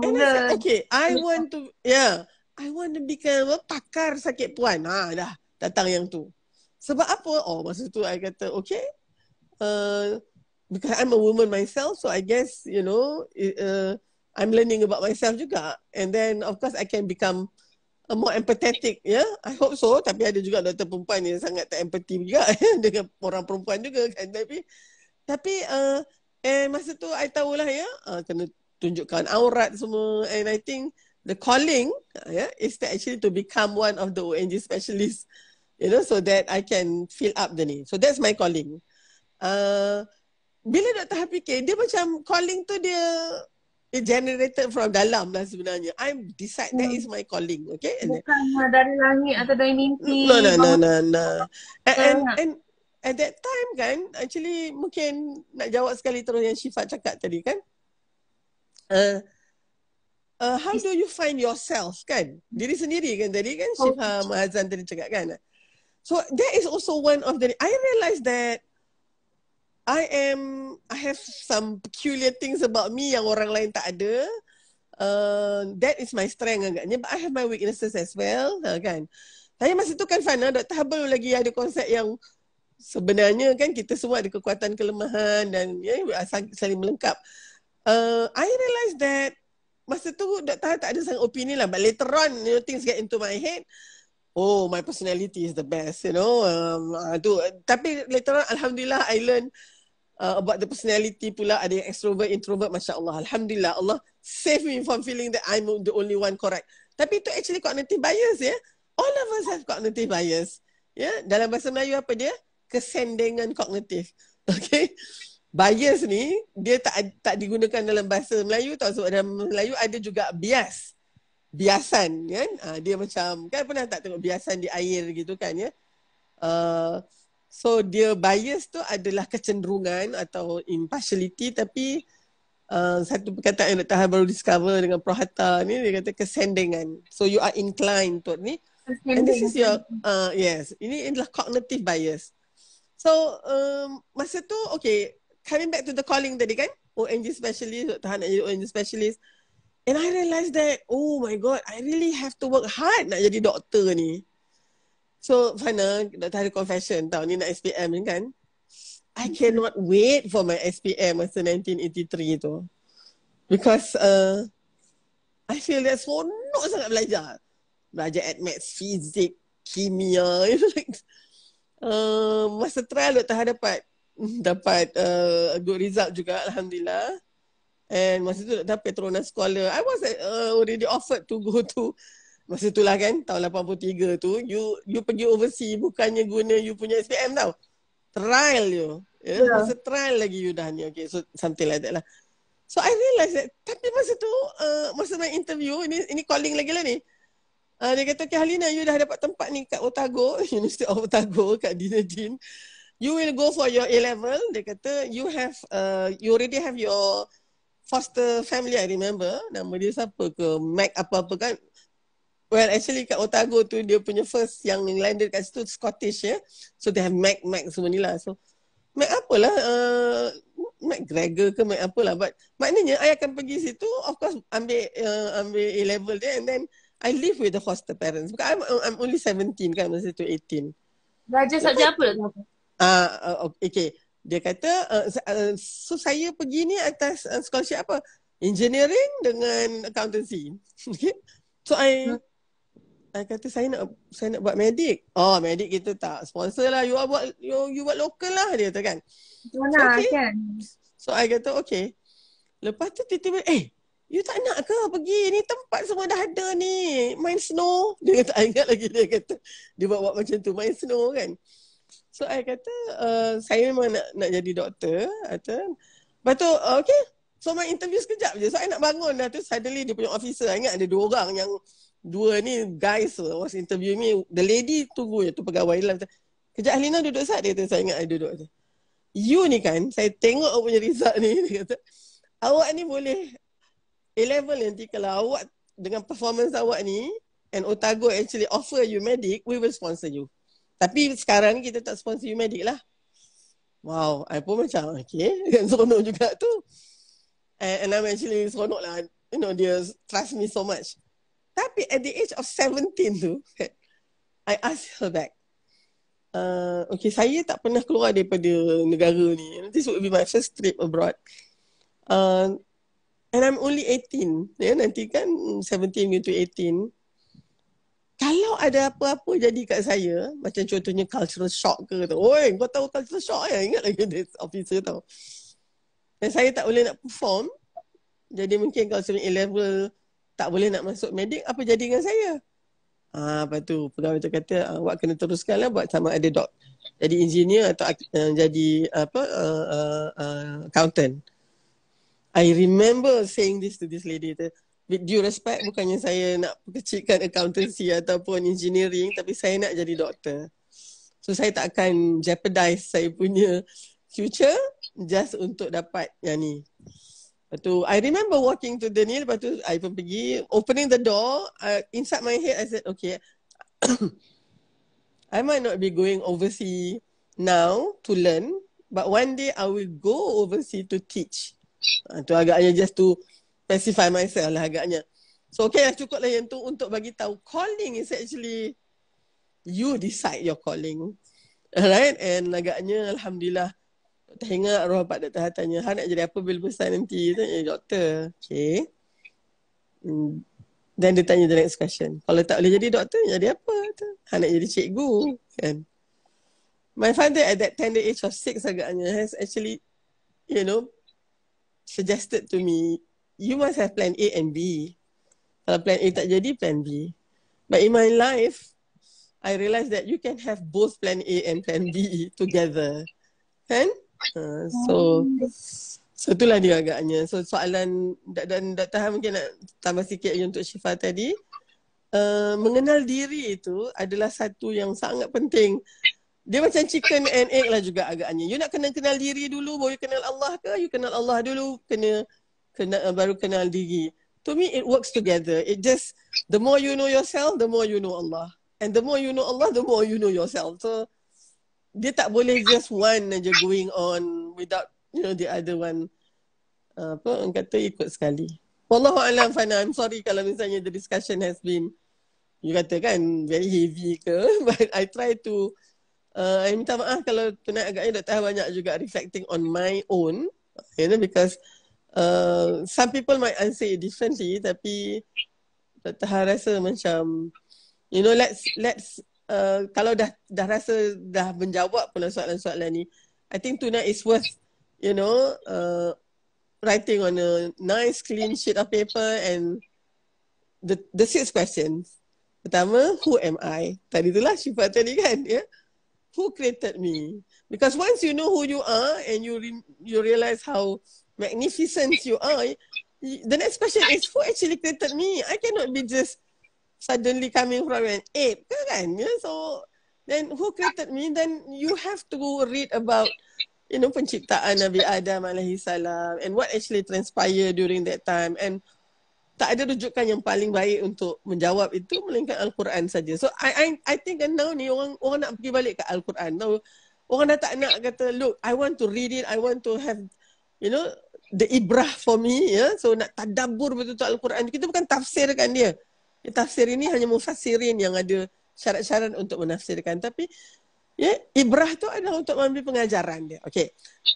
And I said, okay, I want to, yeah, I want to become a pakar sakit puan. Ha, dah, datang yang tu. Sebab apa? Oh, masa tu I kata, okay, uh, because I'm a woman myself, so I guess, you know, uh, I'm learning about myself juga. And then of course I can become a more empathetic, ya. Yeah? I hope so. Tapi ada juga doktor perempuan yang sangat tak empathy juga dengan orang perempuan juga kan. Tapi tapi uh, eh, masa tu I tahulah, ya, yeah? uh, kena tunjukkan aurat semua. And I think the calling uh, yeah, is to actually to become one of the O N G specialists, you know, so that I can fill up the need. So that's my calling. Uh, bila Doktor Ha fikir, dia macam calling tu dia it generated from dalam lah sebenarnya. I decide that is my calling, okay? And bukan dari langit atau dari mimpi. No, no, no, no, no. And, and, and at that time kan, actually mungkin nak jawab sekali terus yang Syifa cakap tadi kan. Uh, uh, how do you find yourself kan? Diri sendiri kan tadi kan, Syifa Mahazan tadi cakap kan. So that is also one of the, I realise that I am, I have some peculiar things about me yang orang lain tak ada. Uh, that is my strength agaknya. But I have my weaknesses as well. Ha, kan? Saya masa tu kan Farhana, Doktor Ha baru lagi ada konsep yang sebenarnya kan kita semua ada kekuatan, kelemahan dan ya, saling melengkap. Uh, I realise that masa tu Doktor Ha tak ada sangat opini lah. But later on, you know, things get into my head. Oh, my personality is the best, you know. Um, uh, tu. Tapi later on, Alhamdulillah, I learn Uh, about the personality pula, ada yang extrovert, introvert, Masya Allah. Alhamdulillah, Allah save me from feeling that I'm the only one correct. Tapi itu actually cognitive bias, ya. Yeah? All of us have cognitive bias. Yeah? Dalam bahasa Melayu apa dia? Kesendengan kognitif. Okay? Bias ni, dia tak tak digunakan dalam bahasa Melayu tau. Sebab dalam Melayu ada juga bias. Biasan, kan? Uh, dia macam, kan pernah tak tengok biasan di air gitu kan, ya? Yeah? Uh, So dia bias tu adalah kecenderungan atau impartiality, tapi uh, satu perkataan yang Doktor Ha baru discover dengan Prof Hatta ni, dia kata kesendengan. So you are inclined to ni. And this is your, uh, yes, ini adalah cognitive bias. So um, masa tu, okay, coming back to the calling tadi kan, O N G specialist, Doktor Ha nak jadi O N G specialist. And I realised that, oh my god, I really have to work hard nak jadi doktor ni. So Farhana, Doktor Ha confession tau, ni nak S P M ni kan. I cannot wait for my S P M masa nineteen eighty-three tu. Because uh, I feel that seronok sangat belajar. Belajar admets, fizik, kimia. Like, uh, masa trial Doktor Ha dapat dapat uh, good result juga, Alhamdulillah. And masa tu Doktor Ha Petronas scholar. I was uh, already offered to go to, masa itulah kan, tahun lapan puluh tiga tu, you you pergi overseas bukannya guna you punya S P M tau. Trial you. Yeah? Yeah. Masa trial lagi you dah ni. Okay, so something like that lah. So I realise that, tapi masa tu, uh, masa main interview, ini ini calling lagi lah ni. Uh, dia kata, okay Harlina, you dah dapat tempat ni kat Otago, University of Otago, kat Dunedin. You will go for your A-level. Dia kata, you have, uh, you already have your foster family, I remember. Nama dia siapa ke? Mac apa-apa kan. Well, actually kat Otago tu dia punya first yang landed kat situ Scottish, ya. Yeah? So they have Mac, Mac semua ni lah. So Mac apalah, uh, Mac Gregor ke Mac apalah. But maknanya I akan pergi situ, of course ambil uh, ambil A-level dia, and then I live with the foster parents. Because I'm, I'm only seventeen kan masa tu, eighteen. Belajar saja apa lah? Ah, uh, okay. Dia kata, uh, uh, so saya pergi ni atas uh, scholarship apa? Engineering dengan accountancy. Okay. So I... Huh? I kata saya nak saya nak buat medik. Oh, medik kita tak sponsor lah. You buat you, you buat lokal lah, dia kata kan. Mana okay. Kan. So I kata okay. Lepas tu tiba-tiba eh you tak nak ke pergi ni, tempat semua dah ada ni, main snow. Dia tak ingat lagi, dia kata dia buat-buat macam tu, main snow kan. So I kata uh, saya memang nak nak jadi doktor, kata. Lepas tu uh, okay, so my interview sekejap je. So I nak bangun dah tu, suddenly dia punya officer, I ingat ada dua orang yang dua ni guys was interview me. The lady tunggu je tu pegawai lah. Kejap Halina duduk sat, dia kata, saya ingat I duduk je. You ni kan, saya tengok awak punya result ni, dia kata awak ni boleh A-level nanti kalau awak dengan performance awak ni, and Otago actually offer you medic, we will sponsor you. Tapi sekarang kita tak sponsor you medic lah. Wow, I pun macam okay, kan, seronok juga tu. And, and I'm actually seronok lah, you know, dia trust me so much. Tapi at the age of seventeen tu, I asked her back, uh, okay, saya tak pernah keluar daripada negara ni, this would be my first trip abroad. Uh, And I'm only eighteen. Ya, nanti kan seventeen to eighteen. Kalau ada apa-apa jadi kat saya, macam contohnya cultural shock ke tu. Oi, kau tahu cultural shock ya? Ingat lagi dia officer tahu. Dan saya tak boleh nak perform. Jadi mungkin kalau saya A-level tak boleh nak masuk medik, apa jadi dengan saya? Ah, lepas tu pegawai tu kata, awak kena teruskanlah buat sama ada dok. Jadi engineer atau uh, jadi apa uh, uh, uh, accountant. I remember saying this to this lady, with due respect, bukannya saya nak kecilkan accountancy ataupun engineering, tapi saya nak jadi doktor. So saya tak akan jeopardize saya punya future just untuk dapat yang ni. Lepas tu, I remember walking to the ni, lepas tu I pun pergi, opening the door, uh, inside my head I said, okay, I might not be going overseas now to learn, but one day I will go overseas to teach. Ha, tu agaknya just to specify myself lah agaknya. So okay lah, cukup lah yang tu untuk bagi tahu calling is actually you decide your calling, alright. And agaknya Alhamdulillah, teringat roh Pak Datuk Ha tanya, Ha nak jadi apa bila besar nanti? Tanya doktor. Okay, then dia tanya the next question, kalau tak boleh jadi doktor, jadi apa? Ha nak jadi cikgu kan. My father at that tender age of six agaknya has actually, you know, suggested to me, you must have plan A and B. Kalau plan A tak jadi, plan B. But in my life, I realised that you can have both plan A and plan B together. Kan? Uh, so, so itulah dia agaknya. So soalan, dan Doktor Ha mungkin nak tambah sikit untuk Syifa tadi. Uh, mengenal diri itu adalah satu yang sangat penting. Dia macam chicken and egg lah juga agaknya. You nak kena kenal diri dulu, baru you kenal Allah ke? You kenal Allah dulu, kena, kena baru kenal diri. To me, it works together. It just, the more you know yourself, the more you know Allah. And the more you know Allah, the more you know yourself. So, dia tak boleh just one aja going on without, you know, the other one. Uh, apa orang kata, ikut sekali. Wallahu'alam, Fana. I'm sorry kalau misalnya the discussion has been, you kata kan, very heavy ke? But I try to, Uh, I minta maaf kalau tunai agaknya Doktor Ha banyak juga reflecting on my own, you know, because uh, some people might answer it differently, tapi Doktor Ha rasa macam, you know, let's let's uh, kalau dah dah rasa dah menjawab pula soalan-soalan ni, I think tunai is worth, you know, uh, writing on a nice clean sheet of paper, and the the six questions. Pertama, who am I? Tadi itulah Syifa tadi kan, ya. Yeah? Who created me? Because once you know who you are and you re you realize how magnificent you are, the next question is, who actually created me? I cannot be just suddenly coming from an ape, kan? Yeah? So then who created me? Then you have to read about, you know, penciptaan Nabi Adam alaihi salam and what actually transpired during that time. And tak ada rujukan yang paling baik untuk menjawab itu melainkan Al-Quran saja. So I I I think now ni orang orang nak pergi balik ke Al-Quran. Now orang dah tak nak kata, look, I want to read it, I want to have, you know, the ibrah for me, ya. Yeah? So nak tadabbur betul-betul Al-Quran. Kita bukan tafsirkan dia. Ya, tafsir ini hanya mufassirin yang ada syarat-syarat untuk menafsirkan, tapi ya, yeah, ibrah tu adalah untuk mengambil pengajaran dia. Okey.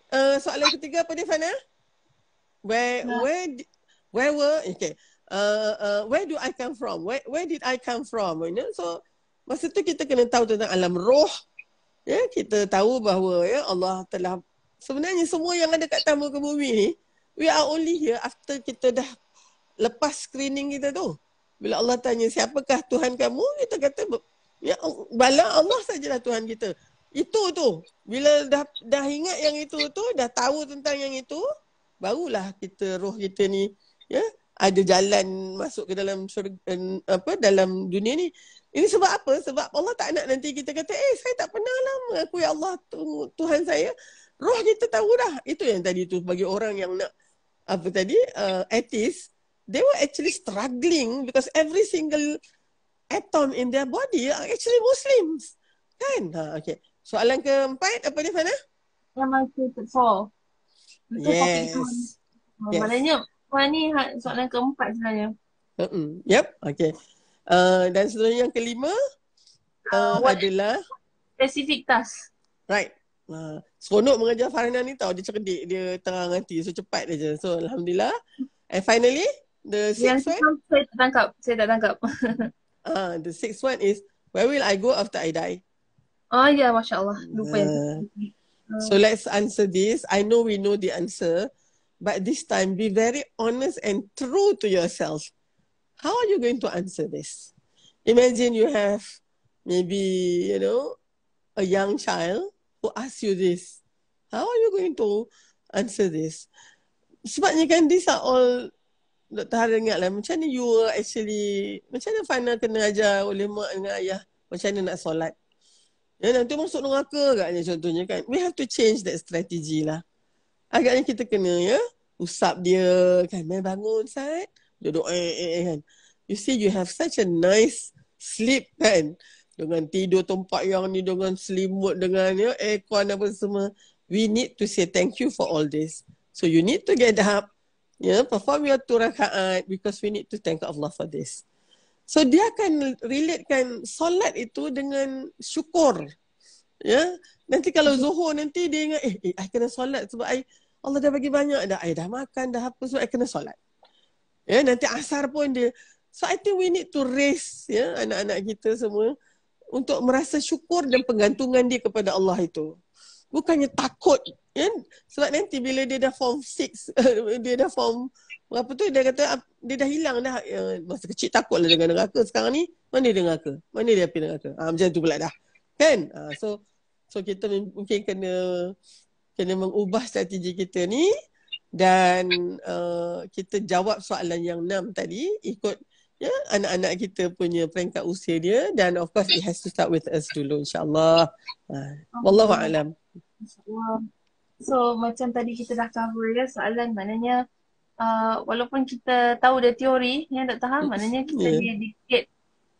Uh, soalan ketiga apa dia, Fana? Where nah. where where were okay. Uh, uh, where do I come from? Where, where did I come from? You know? So, masa tu kita kena tahu tentang alam roh. Ya, yeah? Kita tahu bahawa ya, Allah telah, sebenarnya semua yang ada kat tamu ke bumi ni, we are only here after kita dah lepas screening kita tu. Bila Allah tanya, siapakah Tuhan kamu? Kita kata, ya, bala Allah sajalah Tuhan kita. Itu tu. Bila dah dah ingat yang itu tu, dah tahu tentang yang itu, barulah kita, roh kita ni, ya, ada jalan masuk ke dalam syurga, apa, dalam dunia ni. Ini sebab apa? Sebab Allah tak nak nanti kita kata, eh, saya tak pernah lah mengakui Allah tu, Tuhan saya. Roh kita tahu dah. Itu yang tadi tu, bagi orang yang nak, apa tadi, uh, atheist, they were actually struggling because every single atom in their body are actually Muslims. Kan? Ha, okay. Soalan keempat, apa dia, Fana? Yang masih tersoal. Yes. yes. Maknanya, Wah, ni soalan keempat sebenarnya. Uh-uh. Yep, okay. Uh, dan seterusnya yang kelima uh, uh, adalah specific task. Right. Uh, seronok mengajar Farhana ni tau. Dia cerdik, dia terang hati. So cepat dia je. So Alhamdulillah. And finally, the sixth one. Saya tak tangkap. Saya tak tangkap. uh, the sixth one is, where will I go after I die? Oh ya, yeah, Masya Allah. Lupa uh, yang uh. So let's answer this. I know we know the answer. But this time, be very honest and true to yourself. How are you going to answer this? Imagine you have maybe, you know, a young child who asks you this. How are you going to answer this? Sebabnya kan, these are all, Doktor Har ingat lah, macam mana you are actually, macam mana Fana kena ajar oleh mak dengan ayah, macam mana nak solat. Ya, nanti masuk neraka agaknya contohnya kan. We have to change that strategy lah. Agaknya kita kena ya, usap dia kan, main bangun Sat, duduk eh, eh, eh kan. You see you have such a nice sleep kan. Dengan tidur tempat yang ni, dengan selimut, dengan ya, aircon apa semua. We need to say thank you for all this. So you need to get up, ya, perform your two rakaat because we need to thank Allah for this. So dia akan relatekan solat itu dengan syukur. Ya, nanti kalau zuhur nanti dia ingat, eh, eh I kena solat sebab I, Allah dah bagi banyak dah, I dah makan dah apa, so I kena solat. Ya, nanti asar pun dia. So I think we need to raise ya anak-anak kita semua untuk merasa syukur dan penggantungan dia kepada Allah itu. Bukannya takut ya, sebab nanti bila dia dah form enam, dia dah form berapa tu, dia kata dia dah hilang dah masa kecil takutlah dengan neraka, sekarang ni mana dia neraka? Mana dia api neraka? Ah, macam tu pula dah. Kan? Ah, so So kita mungkin kena kena mengubah strategi kita ni dan uh, kita jawab soalan yang enam tadi ikut ya anak-anak kita punya peringkat usia dia, dan of course it has to start with us dulu insya-Allah. Uh, wallahu alam. So macam tadi kita dah cover ya soalan, maknanya uh, walaupun kita tahu dia teori yang tak tahu, maknanya kita yeah. dia dictate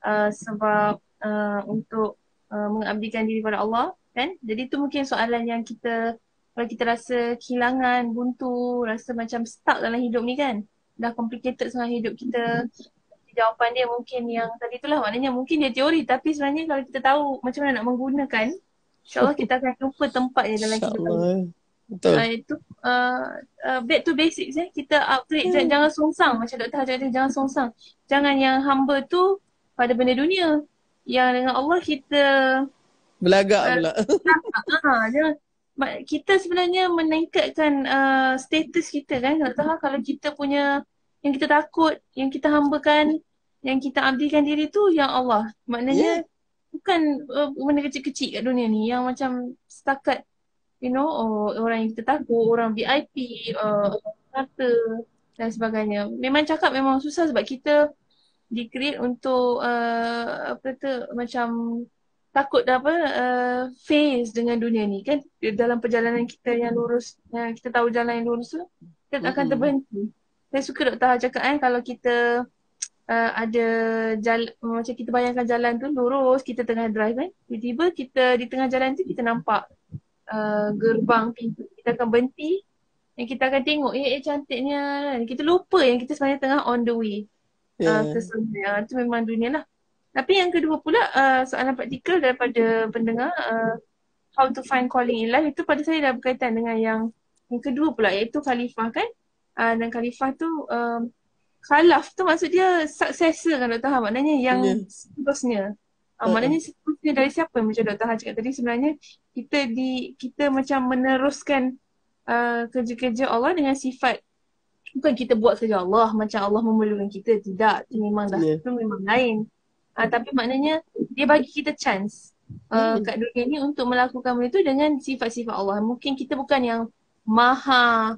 uh, sebab uh, untuk uh, mengabdikan diri pada Allah. Kan? Jadi tu mungkin soalan yang kita, kalau kita rasa kehilangan, buntu, rasa macam stuck dalam hidup ni kan, dah complicated sangat hidup kita. Mm-hmm. Jawapan dia mungkin yang tadi tu lah, maknanya mungkin dia teori, tapi sebenarnya kalau kita tahu macam mana nak menggunakan, insyaAllah kita akan jumpa tempatnya dalam hidup. Betul. Uh, itu uh, uh, back to basics eh, kita upgrade. Mm. Jangan songsang, macam Doktor Ha cakap, jangan songsang. Jangan yang hamba tu pada benda dunia, yang dengan Allah kita belagak pula. Uh, ha, kita sebenarnya meningkatkan uh, status kita kan. Kalau tahu kalau kita punya yang kita takut, yang kita hambakan, yang kita abdikan diri tu yang Allah. Maknanya yeah. bukan uh, benda kecil-kecil kat dunia ni yang macam setakat you know oh, orang yang kita takut, orang V I P, uh, harta dan sebagainya. Memang cakap memang susah sebab kita di-create untuk uh, apa tu macam takut apa uh, face dengan dunia ni kan. Dalam perjalanan kita yang lurus, yang kita tahu jalan yang lurus tu, kita mm-hmm. akan terberhenti. Saya suka Doktor Ha cakap kan, kalau kita uh, ada jalan, macam kita bayangkan jalan tu lurus, kita tengah drive kan, tiba-tiba kita di tengah jalan tu kita nampak uh, gerbang pintu, kita akan berhenti dan kita akan tengok eh, eh cantiknya, kita lupa yang kita sebenarnya tengah on the way yeah. uh, ke sana. Itu memang dunia lah. Tapi yang kedua pula, uh, soalan praktikal daripada pendengar, uh, how to find calling in life, itu pada saya dah berkaitan dengan yang yang kedua pula, iaitu khalifah kan. Uh, dan khalifah tu, um, khalaf tu maksud dia successor kan Doktor Ha, maknanya yang yeah. seterusnya. Uh, uh-huh. Maknanya seterusnya dari siapa, macam Doktor Ha cakap tadi, sebenarnya kita di kita macam meneruskan uh, kerja-kerja Allah dengan sifat bukan kita buat saja Allah macam Allah memerlukan kita, tidak, itu memang dah, yeah. itu memang lain. Uh, tapi maknanya dia bagi kita chance uh, kat dunia ni untuk melakukan benda tu dengan sifat-sifat Allah. Mungkin kita bukan yang maha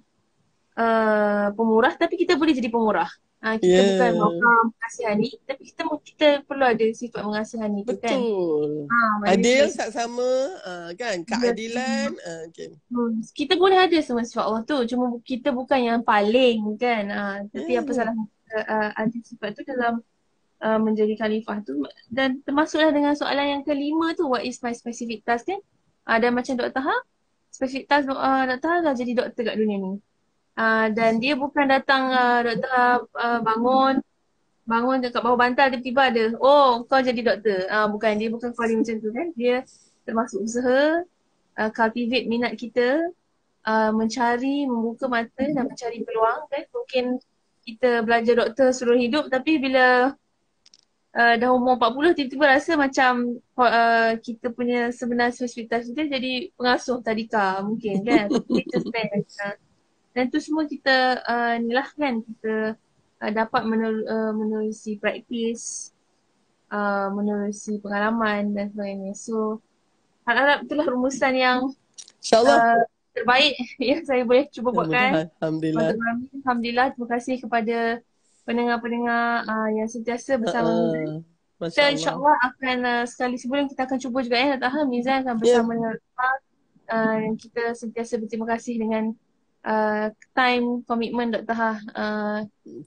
uh, pemurah, tapi kita boleh jadi pemurah. Uh, kita yeah. bukan maha mengasihani, tapi kita kita perlu ada sifat mengasihani tu kan. Betul. Uh, adil, sama uh, kan, keadilan. Uh, okay. hmm. Kita boleh ada semua sifat Allah tu, cuma kita bukan yang paling kan. Uh, tapi yeah. apa salah uh, ada sifat tu dalam Uh, menjadi khalifah tu. Dan termasuklah dengan soalan yang kelima tu, what is my specific task kan. uh, Dan macam Dr Ha, specific task uh, Dr Ha dah jadi doktor kat dunia ni. uh, Dan dia bukan datang uh, Dr Ha uh, bangun Bangun dekat bawah bantal tiba-tiba ada, oh kau jadi doktor. uh, Bukan, dia bukan calling macam tu kan. Dia termasuk usaha, uh, cultivate minat kita, uh, mencari, membuka mata dan mencari peluang kan. Mungkin kita belajar doktor seluruh hidup, tapi bila Uh, dah umur empat puluh tiba-tiba rasa macam uh, kita punya sebenar spesifitas kita jadi pengasuh tadika mungkin kan. Dan tu semua kita uh, ni lah kan, kita uh, dapat menel- uh, menerusi praktis, uh, menerusi pengalaman dan sebagainya. So harap-harap itulah rumusan yang uh, terbaik yang saya boleh cuba buatkan. Alhamdulillah. Alhamdulillah, terima kasih kepada pendengar-pendengar uh, yang sentiasa bersama uh, Mizan. Kita insyaAllah akan uh, sekali sebulan kita akan cuba juga ya Dr Ha. Mizan akan bersama yeah. dengan uh, kita sentiasa berterima kasih dengan uh, time komitmen Dr Ha uh,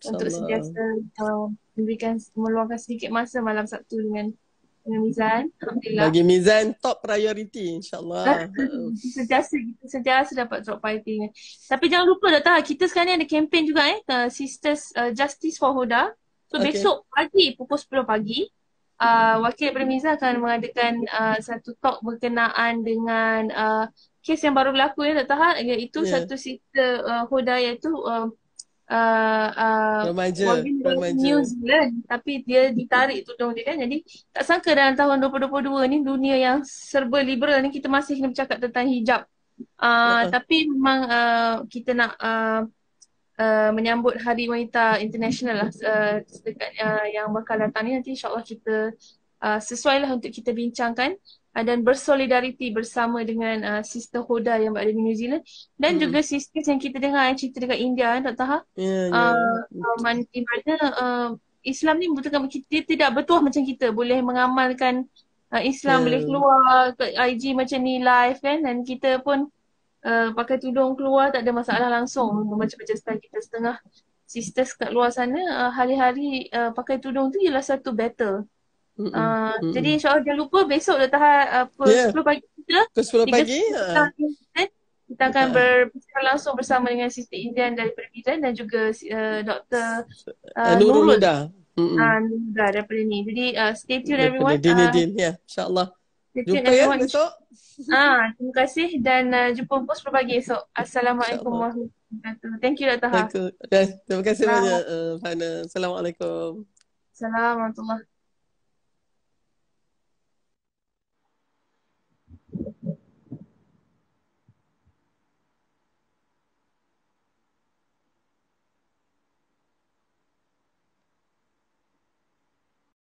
untuk sentiasa uh, memberikan meluangkan sedikit masa malam Sabtu dengan dengan Mizan. Alhamdulillah. Bagi Mizan top priority insyaAllah. Sentiasa kita sentiasa dapat drop fighting. Tapi jangan lupa Dr Ha, kita sekarang ni ada kempen juga eh, The Sisters uh, Justice for Hoda. So okay. besok pagi pukul sepuluh pagi uh, wakil daripada Mizan akan mengadakan uh, satu talk berkenaan dengan uh, kes yang baru berlaku ya Dr Ha, iaitu yeah. satu sister uh, Hoda iaitu uh, Uh, uh, remaja, remaja New Zealand, tapi dia ditarik tudung dia kan. Jadi tak sangka dalam tahun dua ribu dua puluh dua ni, dunia yang serba liberal ni, kita masih kena bercakap tentang hijab. uh, uh-huh. Tapi memang uh, kita nak uh, uh, menyambut Hari Wanita International lah uh, dekat, uh, yang bakal datang ni. Nanti insyaAllah kita uh, sesuai lah untuk kita bincangkan uh, dan bersolidariti bersama dengan uh, sister Hoda yang berada di New Zealand. Dan hmm. juga sisters yang kita dengar yang cerita dekat India Dr Ha, yeah, uh, yeah. di mana uh, Islam ni betulkan kita tidak bertuah macam kita, boleh mengamalkan uh, Islam, yeah. boleh keluar ke I G macam ni live kan. Dan kita pun uh, pakai tudung keluar tak ada masalah langsung, macam-macam style kita. Setengah sisters kat luar sana uh, hari-hari uh, pakai tudung tu ialah satu battle. Uh, mm-hmm. Jadi insyaAllah jangan lupa besok Dr Ha uh, pukul yeah. sepuluh pagi kita pukul sepuluh pagi uh. kita akan berbicara langsung bersama dengan Siti Indian daripada Bidiran dan juga uh, Dr uh, Nurulun dah uh, daripada ni. Jadi uh, stay tune everyone, Dunedin uh, ya, insyaAllah jumpa ya besok. Ah, terima kasih dan uh, jumpa pukul sepuluh pagi esok. Assalamualaikum warahmatullahi wabarakatuh. Thank you Dr Ha. Terima kasih banyak Farhana. Assalamualaikum. Assalamualaikum warahmatullahi wabarakatuh.